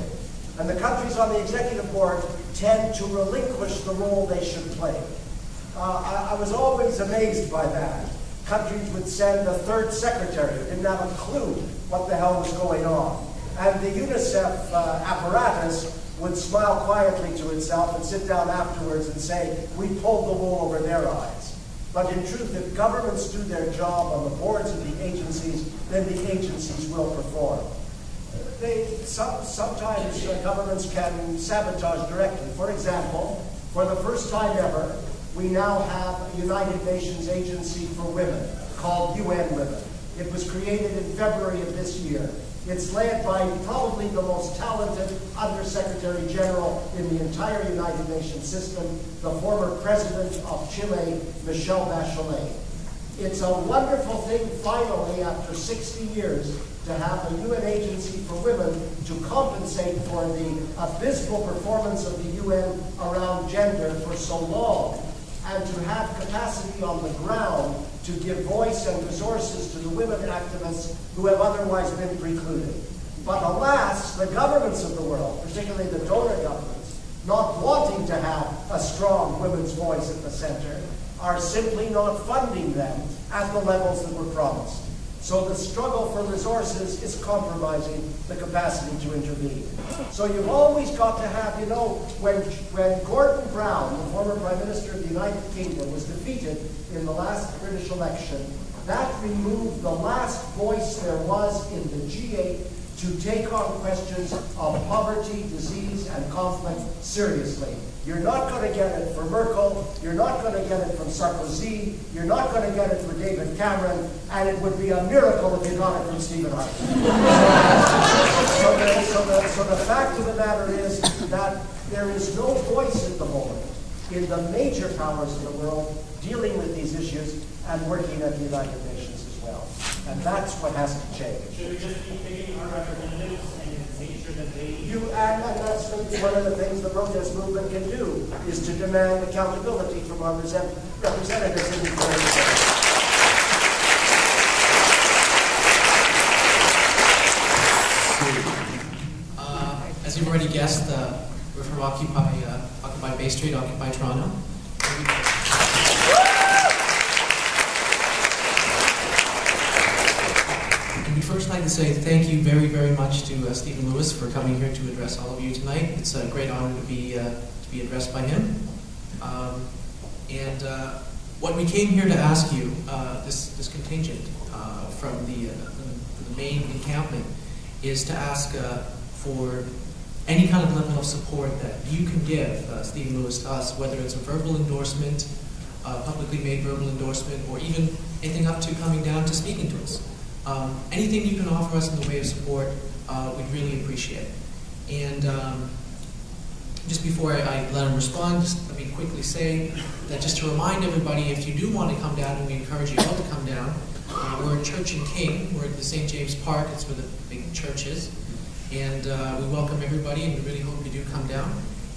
And the countries on the executive board tend to relinquish the role they should play. Uh, I, I was always amazed by that. Countries would send a third secretary who didn't have a clue what the hell was going on. And the UNICEF uh, apparatus would smile quietly to itself and sit down afterwards and say, we pulled the wool over their eyes. But in truth, if governments do their job on the boards of the agencies, then the agencies will perform. They, some, sometimes uh, governments can sabotage directly. For example, for the first time ever, we now have a United Nations agency for women called U N Women. It was created in February of this year. It's led by probably the most talented Undersecretary General in the entire United Nations system, the former President of Chile, Michelle Bachelet. It's a wonderful thing, finally, after sixty years, to have a U N agency for women to compensate for the abysmal performance of the U N around gender for so long, and to have capacity on the ground to give voice and resources to the women activists who have otherwise been precluded. But alas, the governments of the world, particularly the donor governments, not wanting to have a strong women's voice at the center, are simply not funding them at the levels that were promised. So the struggle for resources is compromising the capacity to intervene. So you've always got to have, you know, when, when Gordon Brown, the former Prime Minister of the United Kingdom, was defeated in the last British election, that removed the last voice there was in the G eight to to take on questions of poverty, disease, and conflict seriously. You're not going to get it from Merkel, you're not going to get it from Sarkozy, you're not going to get it from David Cameron, and it would be a miracle if you got it from Stephen Hawking. so, the, so, the, so the fact of the matter is that there is no voice at the moment in the major powers of the world dealing with these issues and working at the United Nations as well. And that's what has to change. Should we just keep picking our representatives? You, and, and that's one of the things the protest movement can do, is to demand accountability from our represent, representatives in the United States. Uh, as you've already guessed, uh, we're from Occupy, uh, Occupy Bay Street, Occupy Toronto. I'd first like to say thank you very, very much to uh, Stephen Lewis for coming here to address all of you tonight. It's a great honor to be, uh, to be addressed by him. Um, and uh, what we came here to ask you, uh, this, this contingent uh, from the, uh, the, the main encampment, is to ask uh, for any kind of level of support that you can give uh, Stephen Lewis to us, whether it's a verbal endorsement, uh, publicly made verbal endorsement, or even anything up to coming down to speaking to us. Um, anything you can offer us in the way of support, uh, we'd really appreciate. And um, just before I, I let him respond, just let me quickly say that just to remind everybody, if you do want to come down, and we encourage you all to come down, uh, we're in Church and King, we're at the Saint James Park, it's where the big church is, and uh, we welcome everybody, and we really hope you do come down.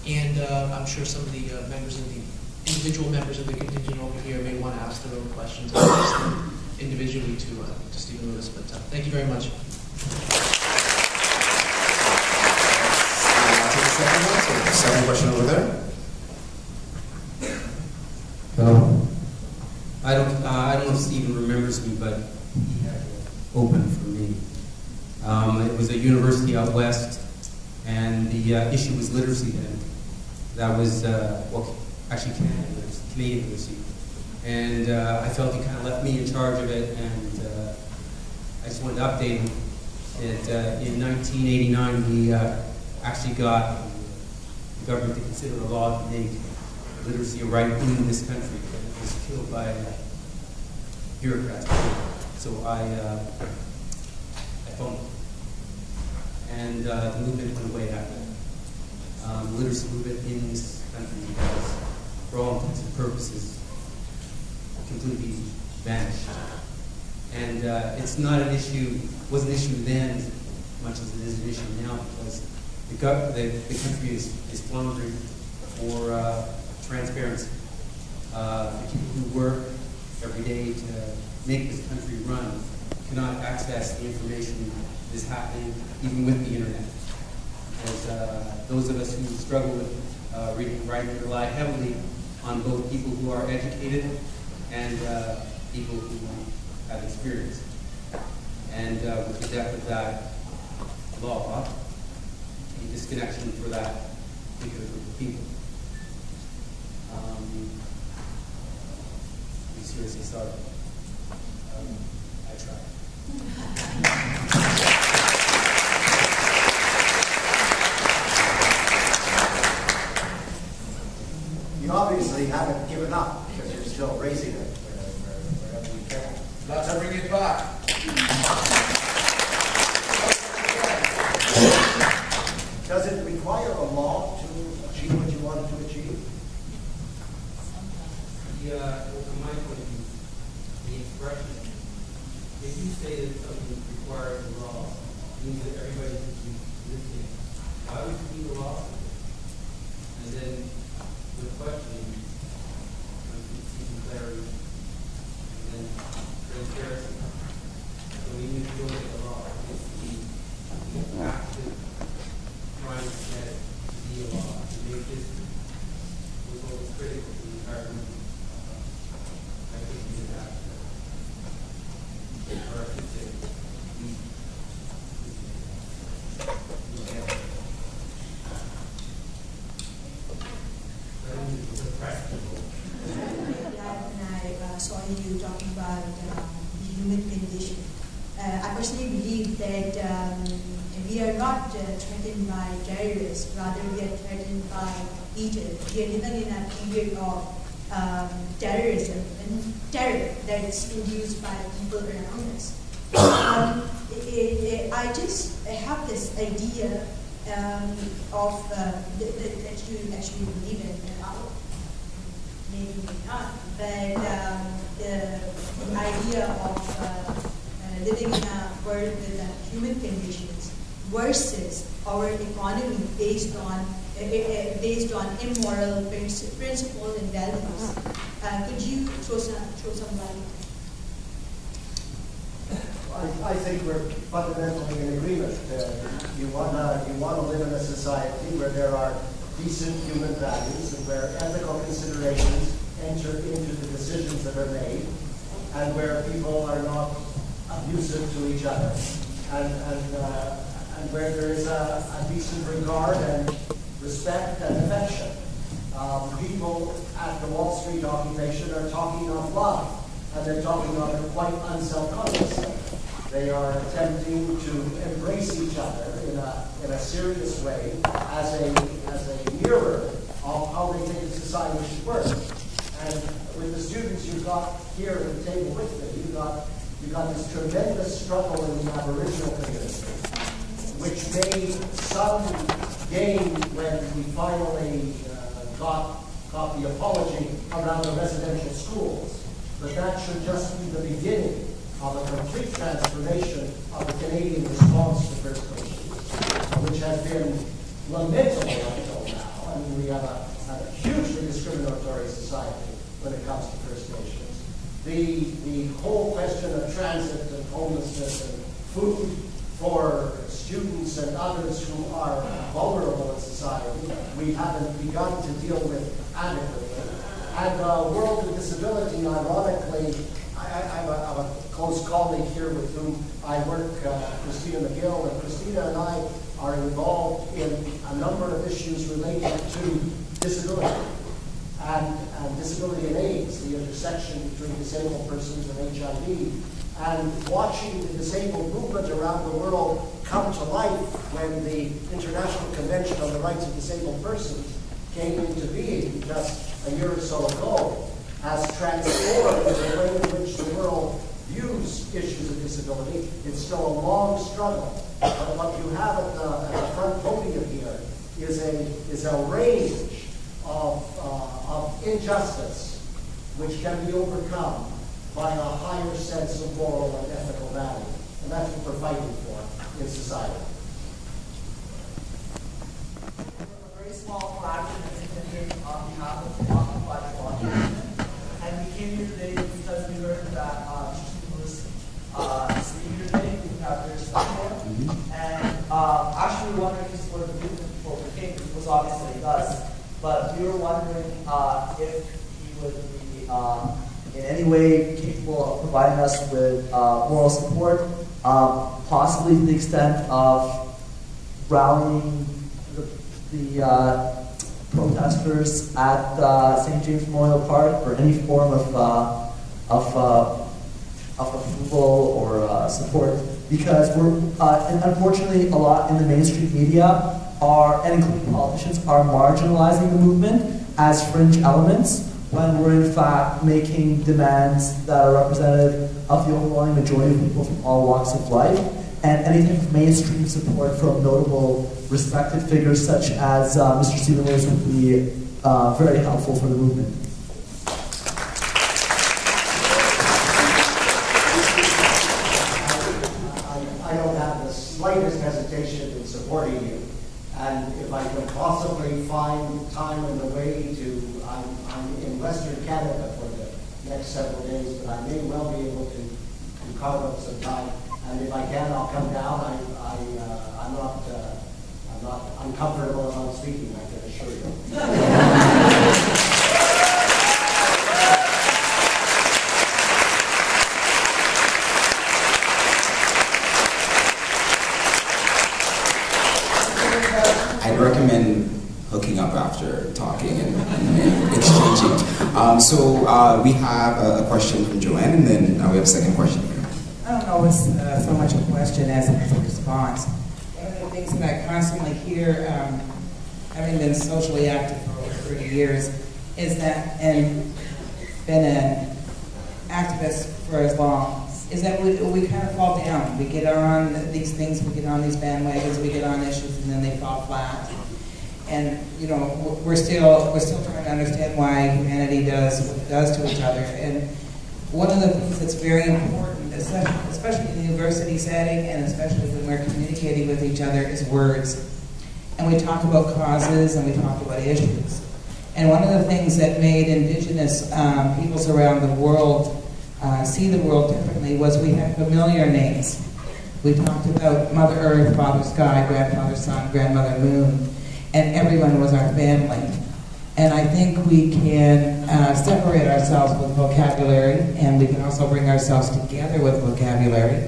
And uh, I'm sure some of the uh, members of the, individual members of the contingent over here may want to ask their own questions. Individually to, uh, to Stephen Lewis, but uh, thank you very much. Second question over there. Hello. I don't, uh, I don't know if Stephen remembers me, but he had it open for me. Um, it was a university out west, and the uh, issue was literacy then. That was, uh, well, actually Canadian literacy. Canadian literacy. And uh, I felt he kind of left me in charge of it, and uh, I just wanted to update him that uh, in nineteen eighty-nine we uh, actually got the government to consider a law to make literacy a right in this country, and it was killed by uh, bureaucrats. So I, uh, I phoned him, and uh, the movement went away after that. Um, the literacy movement in this country was, for all intents and purposes, completely vanished, and uh, it's not an issue. Was an issue then, as much as it is an issue now, because the, the, the country is, is floundering for uh, transparency. Uh, the people who work every day to make this country run cannot access the information that is happening, even with the internet. Because uh, those of us who struggle with uh, reading and writing rely heavily on both people who are educated and uh, people who have experience. And uh, with the death of that law, the disconnection for that particular group of people. Um, I'm seriously sorry. Um, I tried. You obviously haven't given up. Still raising it wherever we can. Let's bring it back. Does it require a law to achieve what you wanted to achieve? The, uh, from my point of view, the expression, if you say that something requires a law, it means that everybody should be listening. Why would you need a law? And then the question is, clarity, and then transparency. So we need to deal with the law. It's the active trying to get the law to make this was always critical to the entire movement. I think we need that. Or I should say, we need that. I don't need to suppress people. Saw you talking about uh, the human condition. Uh, I personally believe that um, we are not uh, threatened by terrorists, rather we are threatened by Egypt. We are living in a period of um, terrorism and terror that is produced by people around us. um, it, it, I just have this idea um, of uh, that, that you actually believe in, maybe not, but um, the, the idea of uh, uh, living in a world with uh, human conditions versus our economy based on uh, uh, based on immoral principles and values. Uh, could you throw some throw some light? I, I think we're fundamentally in agreement. Uh, you wanna you wanna live in a society where there are decent human values and where ethical considerations enter into the decisions that are made, and where people are not abusive to each other, and and, uh, and where there is a, a decent regard and respect and affection. Um, people at the Wall Street occupation are talking on love, and they're talking on it quite unselfconsciously. They are attempting to embrace each other in a in a serious way as a as a mirror of how they think society should work. And with the students you've got here at the table with me, you've got you got this tremendous struggle in the Aboriginal community, which made some gain when we finally uh, got got the apology around the residential schools. But that should just be the beginning of a complete transformation of the Canadian response to First Nations, which has been lamentable up until now. I mean, we have a, a hugely discriminatory society when it comes to First Nations. The, the whole question of transit and homelessness and food for students and others who are vulnerable in society, we haven't begun to deal with adequately. And the uh, World with Disability, ironically, I, I have, a, I have a close colleague here with whom I work, uh, Christina McGill, and Christina and I are involved in a number of issues related to disability and, and disability and AIDS, the intersection between disabled persons and H I V, and watching the disabled movement around the world come to life when the International Convention on the Rights of Disabled Persons came into being just a year or so ago, has transformed the way in which the world views issues of disability. It's still a long struggle, but what you have at the, at the front podium here is a is a range of uh, of injustice which can be overcome by a higher sense of moral and ethical value, and that's what we're fighting for in society. A very small fraction that's intended on behalf of the Occupy Wall Street. And we came here today because we learned that uh, she was uh, speaking today, we have their support. And uh, actually, we wondered if you supported the movement before we came, which was obviously us. But we were wondering uh, if he would be uh, in any way capable of providing us with uh, moral support, um, possibly to the extent of rallying the, the uh, protesters at uh, Saint James Memorial Park, or any form of uh, of uh, of approval or uh, support, because we're uh, and unfortunately a lot in the mainstream media are, and including politicians, are marginalizing the movement as fringe elements when we're in fact making demands that are representative of the overwhelming majority of people from all walks of life, and anything from mainstream support from notable respected figures such as uh, Mister Stephen Lewis would be uh, very helpful for the movement. I, I don't have the slightest hesitation in supporting you, and if I can possibly find time and the way to, I'm, I'm in Western Canada for the next several days, but I may well be able to, to carve up some time. And if I can, I'll come down. I, I, uh, I'm not, uh, I'm not uncomfortable if I'm speaking, I can assure you. I'd recommend hooking up after talking and, and, and exchanging. Um, so uh, we have a, a question from Joanne, and then uh, we have a second question. I don't know always uh, so much a question as a response. One of the things that I constantly hear, um, having been socially active for over thirty years, is that, and been an activist for as long, is that we, we kind of fall down. We get on these things, we get on these bandwagons, we get on issues, and then they fall flat. And you know, we're still we're still trying to understand why humanity does what it does to each other. And one of the things that's very important, especially in the university setting, and especially when we're communicating with each other, is words. And we talk about causes, and we talk about issues. And one of the things that made Indigenous um, peoples around the world uh, see the world differently was we had familiar names. We talked about Mother Earth, Father Sky, Grandfather Sun, Grandmother Moon, and everyone was our family. And I think we can uh, separate ourselves with vocabulary, and we can also bring ourselves together with vocabulary.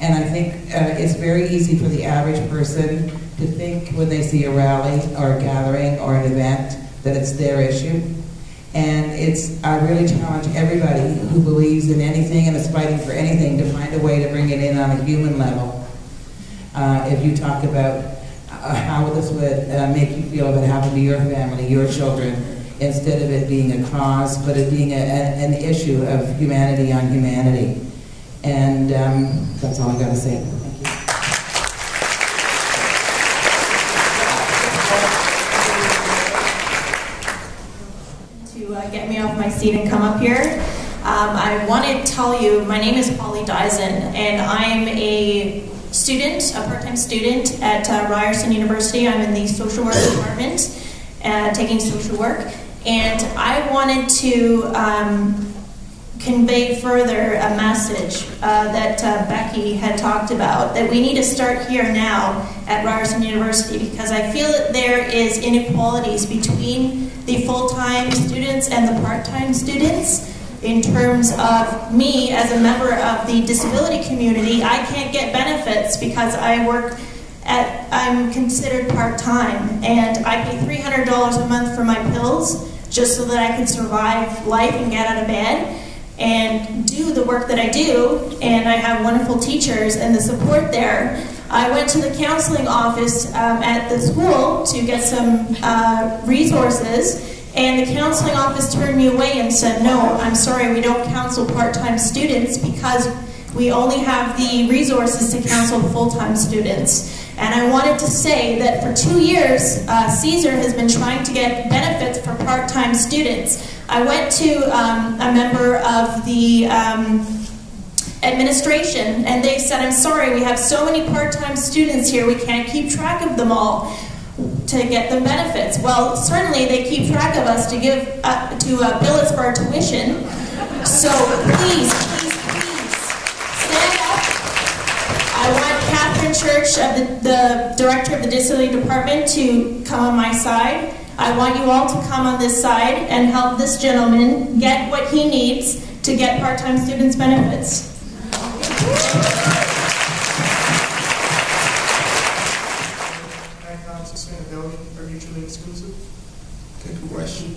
And I think uh, it's very easy for the average person to think when they see a rally or a gathering or an event that it's their issue. And it's, I really challenge everybody who believes in anything and is fighting for anything to find a way to bring it in on a human level. Uh, if you talk about uh, how this would uh, make you feel if it happened to your family, your children, instead of it being a cause, but it being a, a, an issue of humanity on humanity. And um, that's all I gotta say. Get me off my seat and come up here. Um, I want to tell you, my name is Polly Dyson, and I'm a student, a part-time student at uh, Ryerson University. I'm in the social work department, uh, taking social work, and I wanted to um, convey further a message uh, that uh, Becky had talked about, that we need to start here now at Ryerson University, because I feel that there is inequalities between the full-time students and the part-time students. In terms of me, as a member of the disability community, I can't get benefits because I work at, I'm considered part-time, and I pay three hundred dollars a month for my pills just so that I can survive life and get out of bed and do the work that I do, and I have wonderful teachers and the support there. I went to the counseling office um, at the school to get some uh, resources, and the counseling office turned me away and said, no, I'm sorry, we don't counsel part-time students because we only have the resources to counsel full-time students. And I wanted to say that for two years, uh, CSER has been trying to get benefits for part-time students. I went to um, a member of the um, administration, and they said, I'm sorry, we have so many part-time students here, we can't keep track of them all to get them benefits. Well, certainly they keep track of us to give uh, to uh, bill us for our tuition. So please, please, please, stand up. I want Catherine Church, uh, the, the director of the disability department, to come on my side. I want you all to come on this side and help this gentleman get what he needs to get part-time students benefits. Economic sustainability are mutually exclusive? Good question.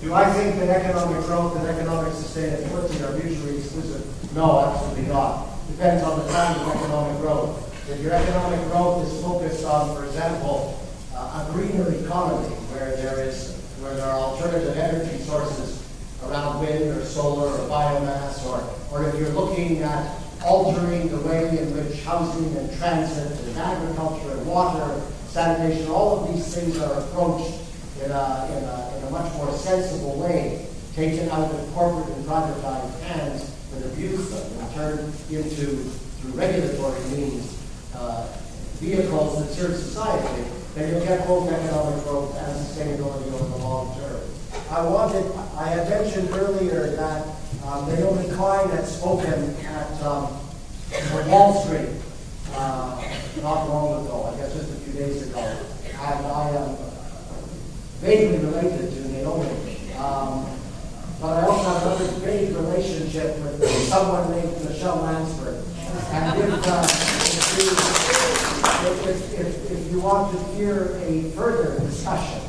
Do I think that economic growth and economic sustainability are mutually exclusive? No, absolutely not. Depends on the kind of economic growth. If your economic growth is focused on, for example, uh, a greener economy where there is where there are alternative energy sources around wind or solar or biomass, or or if you're looking at altering the way in which housing and transit and agriculture and water, sanitation, all of these things are approached in a, in a, in a much more sensible way, taken out of corporate and privatized hands that abuse them and turned into, through regulatory means, uh, vehicles that serve society, then you'll get both economic growth and sustainability over the long term. I wanted, I had mentioned earlier that Um, Naomi Klein had spoken at um, Wall Street uh, not long ago, I guess just a few days ago, and I am vaguely related to Naomi, um, but I also have another vague relationship with someone named Michelle Lansford. And if, uh, if, you, if, if, if you want to hear a further discussion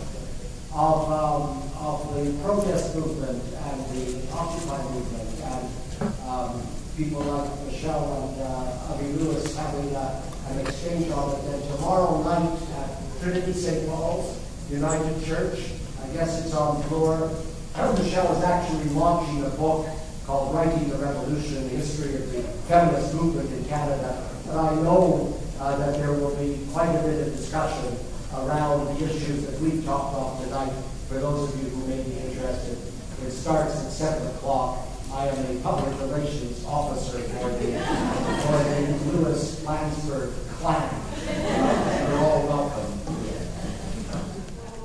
of um, of the protest movement and the Occupy movement and um, people like Michelle and uh, Abby Lewis having uh, an exchange on it. And tomorrow night at Trinity Saint Paul's United Church, I guess it's on floor. Michelle is actually launching a book called Writing the Revolution, the History of the Feminist Movement in Canada. And I know uh, that there will be quite a bit of discussion around the issues that we've talked about tonight, for those of you who may be interested. It starts at seven o'clock. I am a public relations officer for the, for the Lewis Lansford clan. Uh, you're all welcome.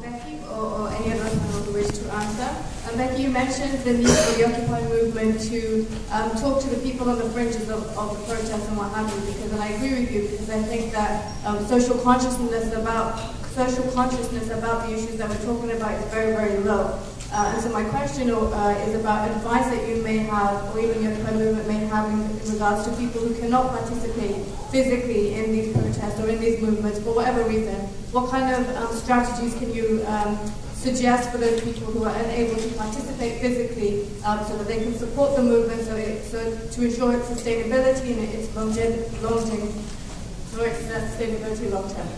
Becky, or, or any of us who wish to answer. And Becky, you mentioned the need for the Occupy movement to um, talk to the people on the fringes of, of the protest and what have you, because, and I agree with you, because I think that um, social consciousness about social consciousness about the issues that we're talking about is very, very low. Uh, and so my question uh, is about advice that you may have, or even your movement may have, in, in regards to people who cannot participate physically in these protests or in these movements for whatever reason. What kind of um, strategies can you um, suggest for those people who are unable to participate physically, um, so that they can support the movement, so, it, so to ensure its sustainability and its longevity, long so its sustainability long term?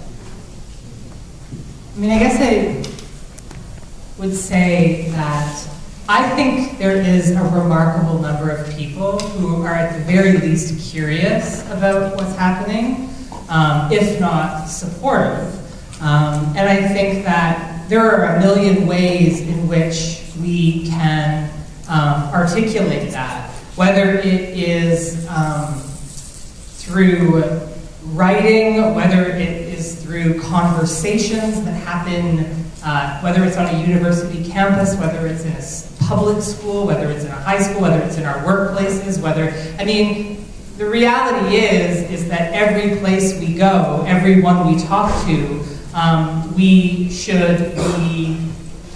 I mean, I guess I would say that I think there is a remarkable number of people who are at the very least curious about what's happening, um, if not supportive. Um, and I think that there are a million ways in which we can um, articulate that, whether it is um, through writing, whether it is through conversations that happen Uh, whether it's on a university campus, whether it's in a public school, whether it's in a high school, whether it's in our workplaces, whether, I mean, the reality is, is that every place we go, everyone we talk to, um, we should be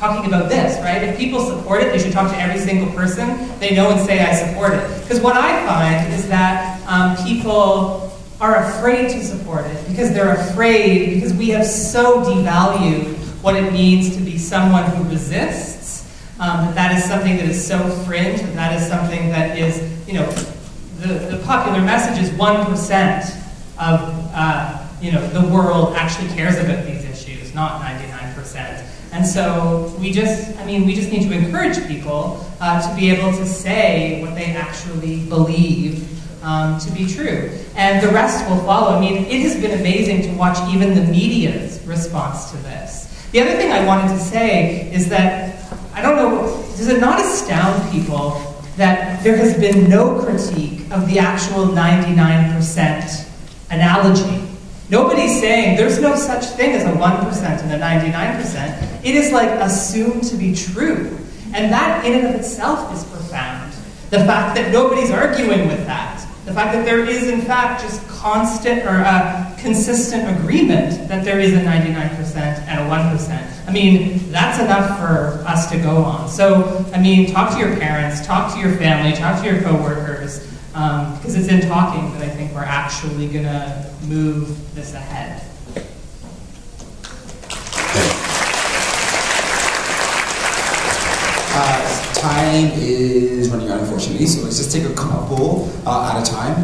talking about this, right? If people support it, they should talk to every single person they know and say, I support it. Because what I find is that um, people are afraid to support it, because they're afraid, because we have so devalued what it means to be someone who resists, um, that that is something that is so fringe, that that is something that is, you know, the, the popular message is one percent of, uh, you know, the world actually cares about these issues, not ninety-nine percent. And so we just, I mean, we just need to encourage people uh, to be able to say what they actually believe um, to be true. And the rest will follow. I mean, it has been amazing to watch even the media's response to this. The other thing I wanted to say is that, I don't know, does it not astound people that there has been no critique of the actual ninety-nine percent analogy? Nobody's saying there's no such thing as a one percent and a ninety-nine percent. It is like assumed to be true. And that in and of itself is profound. The fact that nobody's arguing with that. The fact that there is, in fact, just constant or uh, consistent agreement that there is a ninety-nine percent and a one percent. I mean, that's enough for us to go on. So, I mean, talk to your parents, talk to your family, talk to your coworkers, um, because it's in talking that I think we're actually going to move this ahead. Uh, time is running out, unfortunately, so let's just take a couple uh, at a time.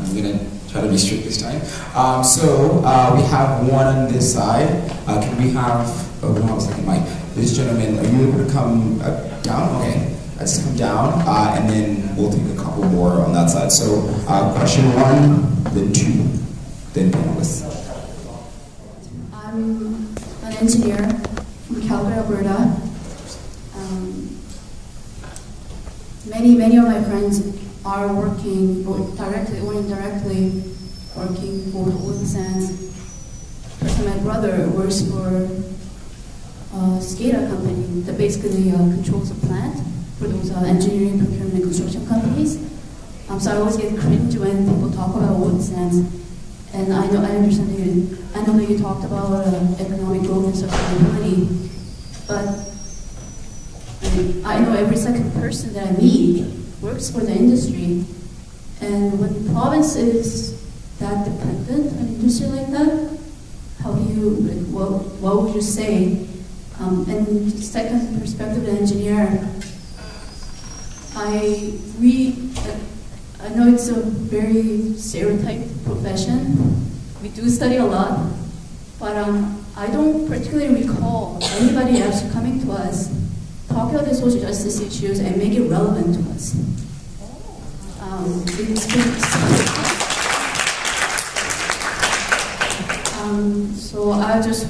I'm going to try to be strict this time. Um, so uh, we have one on this side. Uh, can we have, oh, we don't have a second mic. This gentleman, are you able to come uh, down? Okay, let's come down, uh, and then we'll take a couple more on that side. So uh, question one, then two, then panelists. I'm an engineer from Calgary, Alberta. Many, many of my friends are working, both directly or indirectly, working for oil sands. So my brother works for a SCADA company that basically uh, controls the plant for those uh, engineering, procurement, and construction companies. Um, so I always get cringe when people talk about oil sands. And I know I understand that you, I know that you talked about uh, economic growth and sustainability, but I know every second person that I meet works for the industry, and when the province is that dependent on an industry like that, how do you, like, what, what would you say? Um, and second perspective, the engineer, I, we, I know it's a very stereotyped profession. We do study a lot, but um, I don't particularly recall anybody actually coming to us, talking about the social justice issues and make it relevant to us. Um, um, so I was just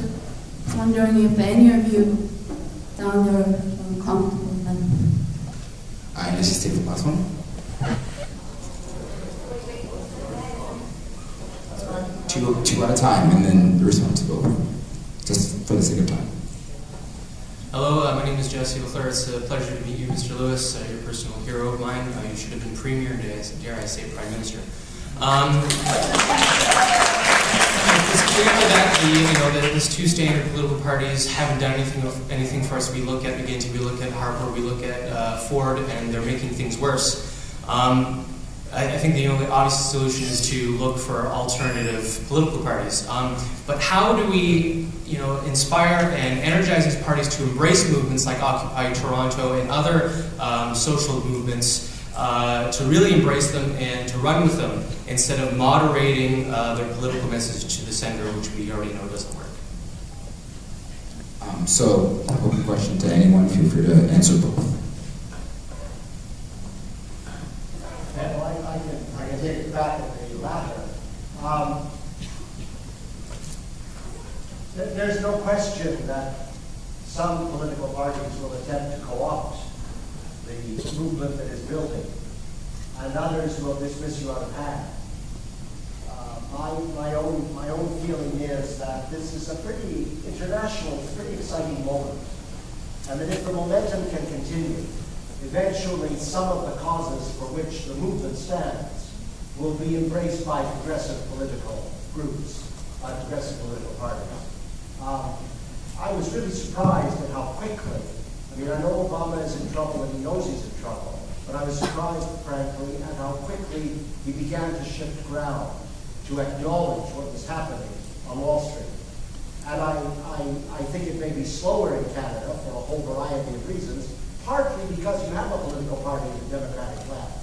wondering if any of you down there are comfortable with that. I just take the last one. Two, two at a time, and then the response will go, just for the sake of time. Hello, uh, my name is Jesse LaFleur. It's a pleasure to meet you, Mister Lewis. Uh, you're a personal hero of mine. Uh, you should have been Premier today, dare I say Prime Minister. Um, it's clear that the, you know, that these two standard political parties haven't done anything anything for us. We look at McGuinty, we look at Harper, we look at uh, Ford, and they're making things worse. Um, I think the only obvious solution is to look for alternative political parties. Um, but how do we, you know, inspire and energize these parties to embrace movements like Occupy Toronto and other um, social movements, uh, to really embrace them and to run with them instead of moderating uh, their political message to the center, which we already know doesn't work? Um, so, open question to anyone. Feel free to answer both. Back at the latter. Um, th there's no question that some political parties will attempt to co-opt the movement that is building, and others will dismiss you out of hand. Uh, my, my, own, my own feeling is that this is a pretty international, pretty exciting moment, and that if the momentum can continue, eventually some of the causes for which the movement stands will be embraced by progressive political groups, by progressive political parties. Um, I was really surprised at how quickly, I mean, I know Obama is in trouble and he knows he's in trouble, but I was surprised, frankly, at how quickly he began to shift ground, to acknowledge what was happening on Wall Street. And I, I, I think it may be slower in Canada for a whole variety of reasons, partly because you have a political party in the Democratic left,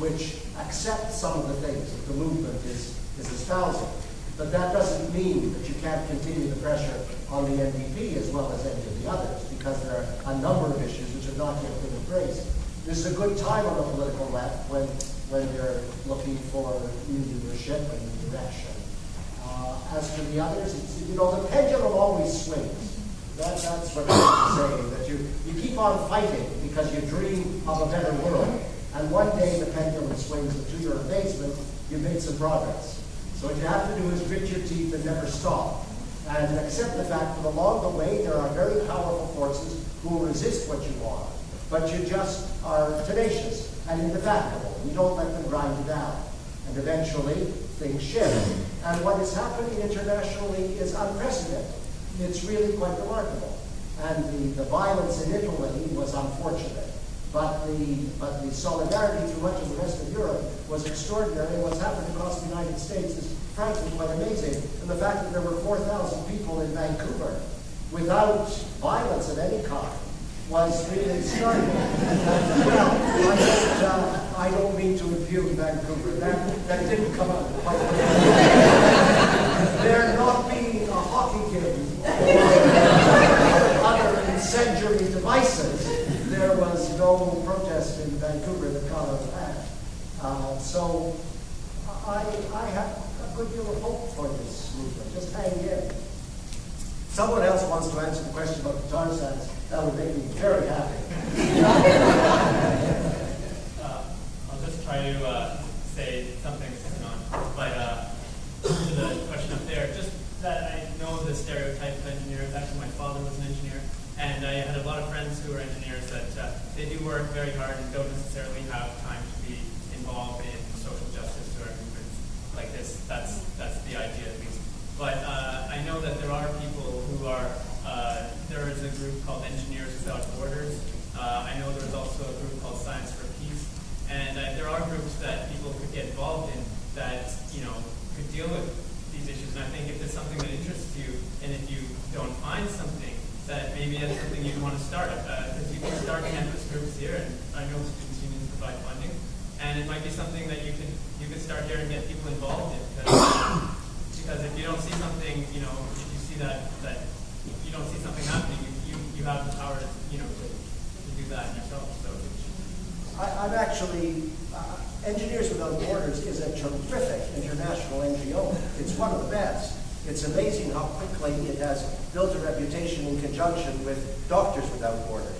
which accepts some of the things that the movement is, is espousing. But that doesn't mean that you can't continue the pressure on the N D P as well as any of the others, because there are a number of issues which have not yet been embraced. This is a good time on the political left when, when they're looking for new leadership and new direction. Uh, as for the others, it's, you know, the pendulum always swings. That, that's what I'm saying, that you, you keep on fighting because you dream of a better world. And one day the pendulum swings, and to your amazement, you've made some progress. So what you have to do is grit your teeth and never stop. And accept the fact that along the way there are very powerful forces who will resist what you want. But you just are tenacious and indefatigable. You don't let them grind you down. And eventually, things shift. And what is happening internationally is unprecedented. It's really quite remarkable. And the, the violence in Italy was unfortunate. But the, but the solidarity through much of the rest of Europe was extraordinary. What's happened across the United States is frankly quite amazing. And the fact that there were four thousand people in Vancouver without violence of any kind was really startling. And, well, I don't, uh, I don't mean to impugn Vancouver. That, that didn't come out quite well. There not being a hockey game or other incendiary devices, there was no protest in Vancouver that got out of hand. Uh, so I, I have a good deal of hope for this movement. Just hang in. Someone else wants to answer the question about guitar sounds. That would make me very happy. uh, I'll just try to uh, say something on, but uh, to the question up there, just that I know the stereotype of engineers. Actually, my father was an engineer. And I had a lot of friends who are engineers that uh, they do work very hard and don't necessarily have time to be involved in social justice or movements like this. That's that's the idea at least. But uh, I know that there are people who are, uh, there is a group called Engineers Without Borders. Uh, I know there's also a group called Science for Peace. And uh, there are groups that people could get involved in that, you know, could deal with these issues. And I think if there's something that interests you and if you don't find something, that maybe that's something you'd want to start. Because uh, you can start campus groups here, and I know students' unions provide funding. and it might be something that you can you can start here and get people involved in, because, because if you don't see something, you know, if you see that that if you don't see something happening, you, you, you have the power to, you know, to, to do that yourself. So I, I'm actually uh, Engineers Without Borders is a terrific international N G O. It's one of the best. It's amazing how quickly it has built a reputation in conjunction with Doctors Without Borders.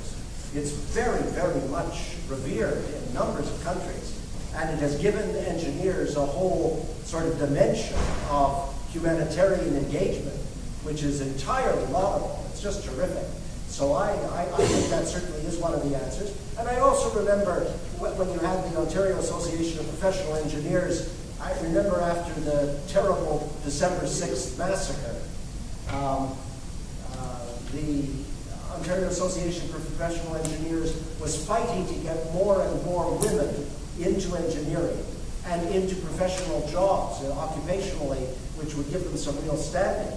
It's very, very much revered in numbers of countries, and it has given engineers a whole sort of dimension of humanitarian engagement, which is entirely laudable. It's just terrific. So I, I, I think that certainly is one of the answers. And I also remember when you had the Ontario Association of Professional Engineers. I remember after the terrible December sixth massacre, um, uh, the Ontario Association for Professional Engineers was fighting to get more and more women into engineering and into professional jobs uh, occupationally, which would give them some real standing.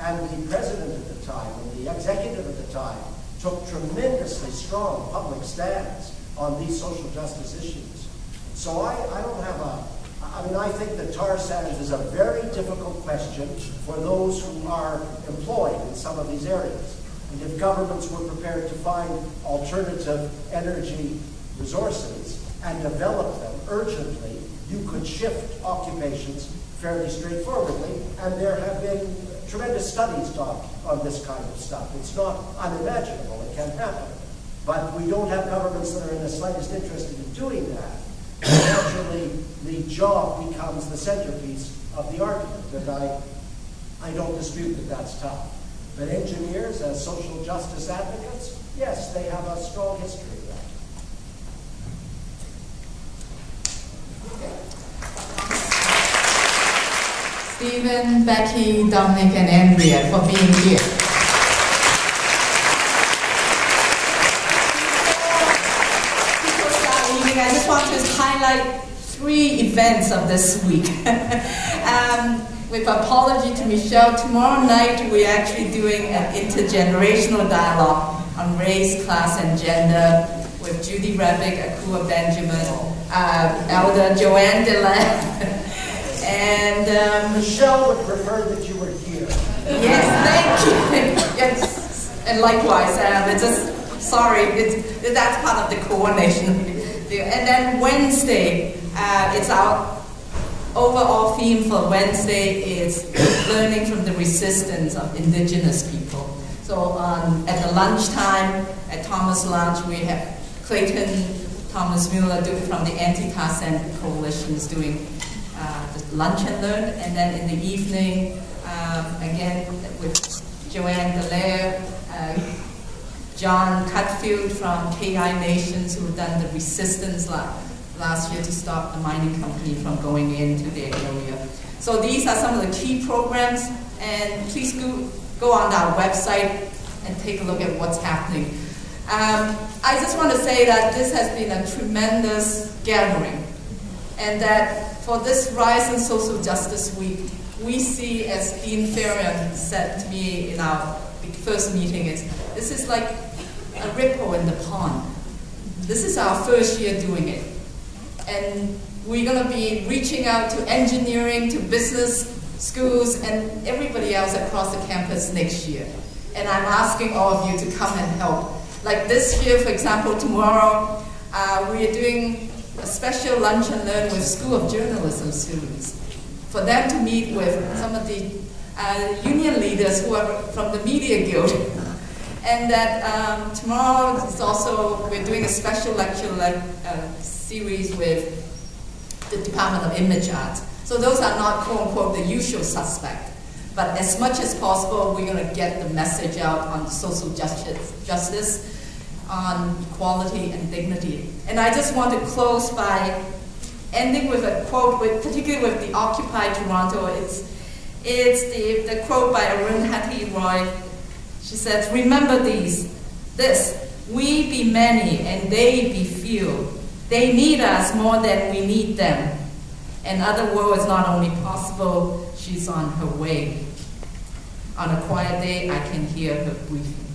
And the president at the time and the executive at the time took tremendously strong public stands on these social justice issues. So I, I don't have a I mean, I think that tar sands is a very difficult question for those who are employed in some of these areas. And if governments were prepared to find alternative energy resources and develop them urgently, you could shift occupations fairly straightforwardly. And there have been tremendous studies done on this kind of stuff. It's not unimaginable. It can happen. But we don't have governments that are in the slightest interest in doing that. Naturally, the job becomes the centerpiece of the argument, and I, I don't dispute that that's tough. But engineers, as social justice advocates, yes, they have a strong history of that. Stephen, Becky, Dominic, and Andrea for being here. Highlight three events of this week. um, with apology to Michelle, tomorrow night we're actually doing an intergenerational dialogue on race, class, and gender with Judy Rebick, Akua Benjamin, uh, Elder Joanne Dallaire, and um, Michelle would prefer that you were here. Yes, thank you. Yes, and likewise. Um, it's just sorry, it's, that's part of the coordination. And then Wednesday, uh, it's our overall theme for Wednesday is learning from the resistance of Indigenous people. So um, at the lunchtime, at Thomas Lunch, we have Clayton Thomas Mueller doing from the Anti-Tar Sands Coalitions doing uh, the lunch and learn. And then in the evening, um, again with Joanne Dallaire, uh, John Cutfield from K I Nations, who done the resistance last year to stop the mining company from going into the area. So these are some of the key programs, and please go, go on our website and take a look at what's happening. Um, I just want to say that this has been a tremendous gathering, and that for this Rise in Social Justice Week, we see, as Dean Therian said to me in our first meeting, is this is like a ripple in the pond. This is our first year doing it. And we're going to be reaching out to engineering, to business, schools, and everybody else across the campus next year. And I'm asking all of you to come and help. Like this year, for example, tomorrow, uh, we are doing a special lunch and learn with School of Journalism students for them to meet with some of the Uh, union leaders who are from the Media Guild. And that um, tomorrow is also, we're doing a special lecture le uh, series with the Department of Image Arts. So those are not, quote unquote, the usual suspect. But as much as possible, we're going to get the message out on social justice, justice, on equality and dignity. And I just want to close by ending with a quote, with, particularly with the Occupy Toronto. It's, It's the, the quote by Arundhati Roy. She says, remember these, this, we be many and they be few. They need us more than we need them. Another world is not only possible, she's on her way. On a quiet day, I can hear her breathing.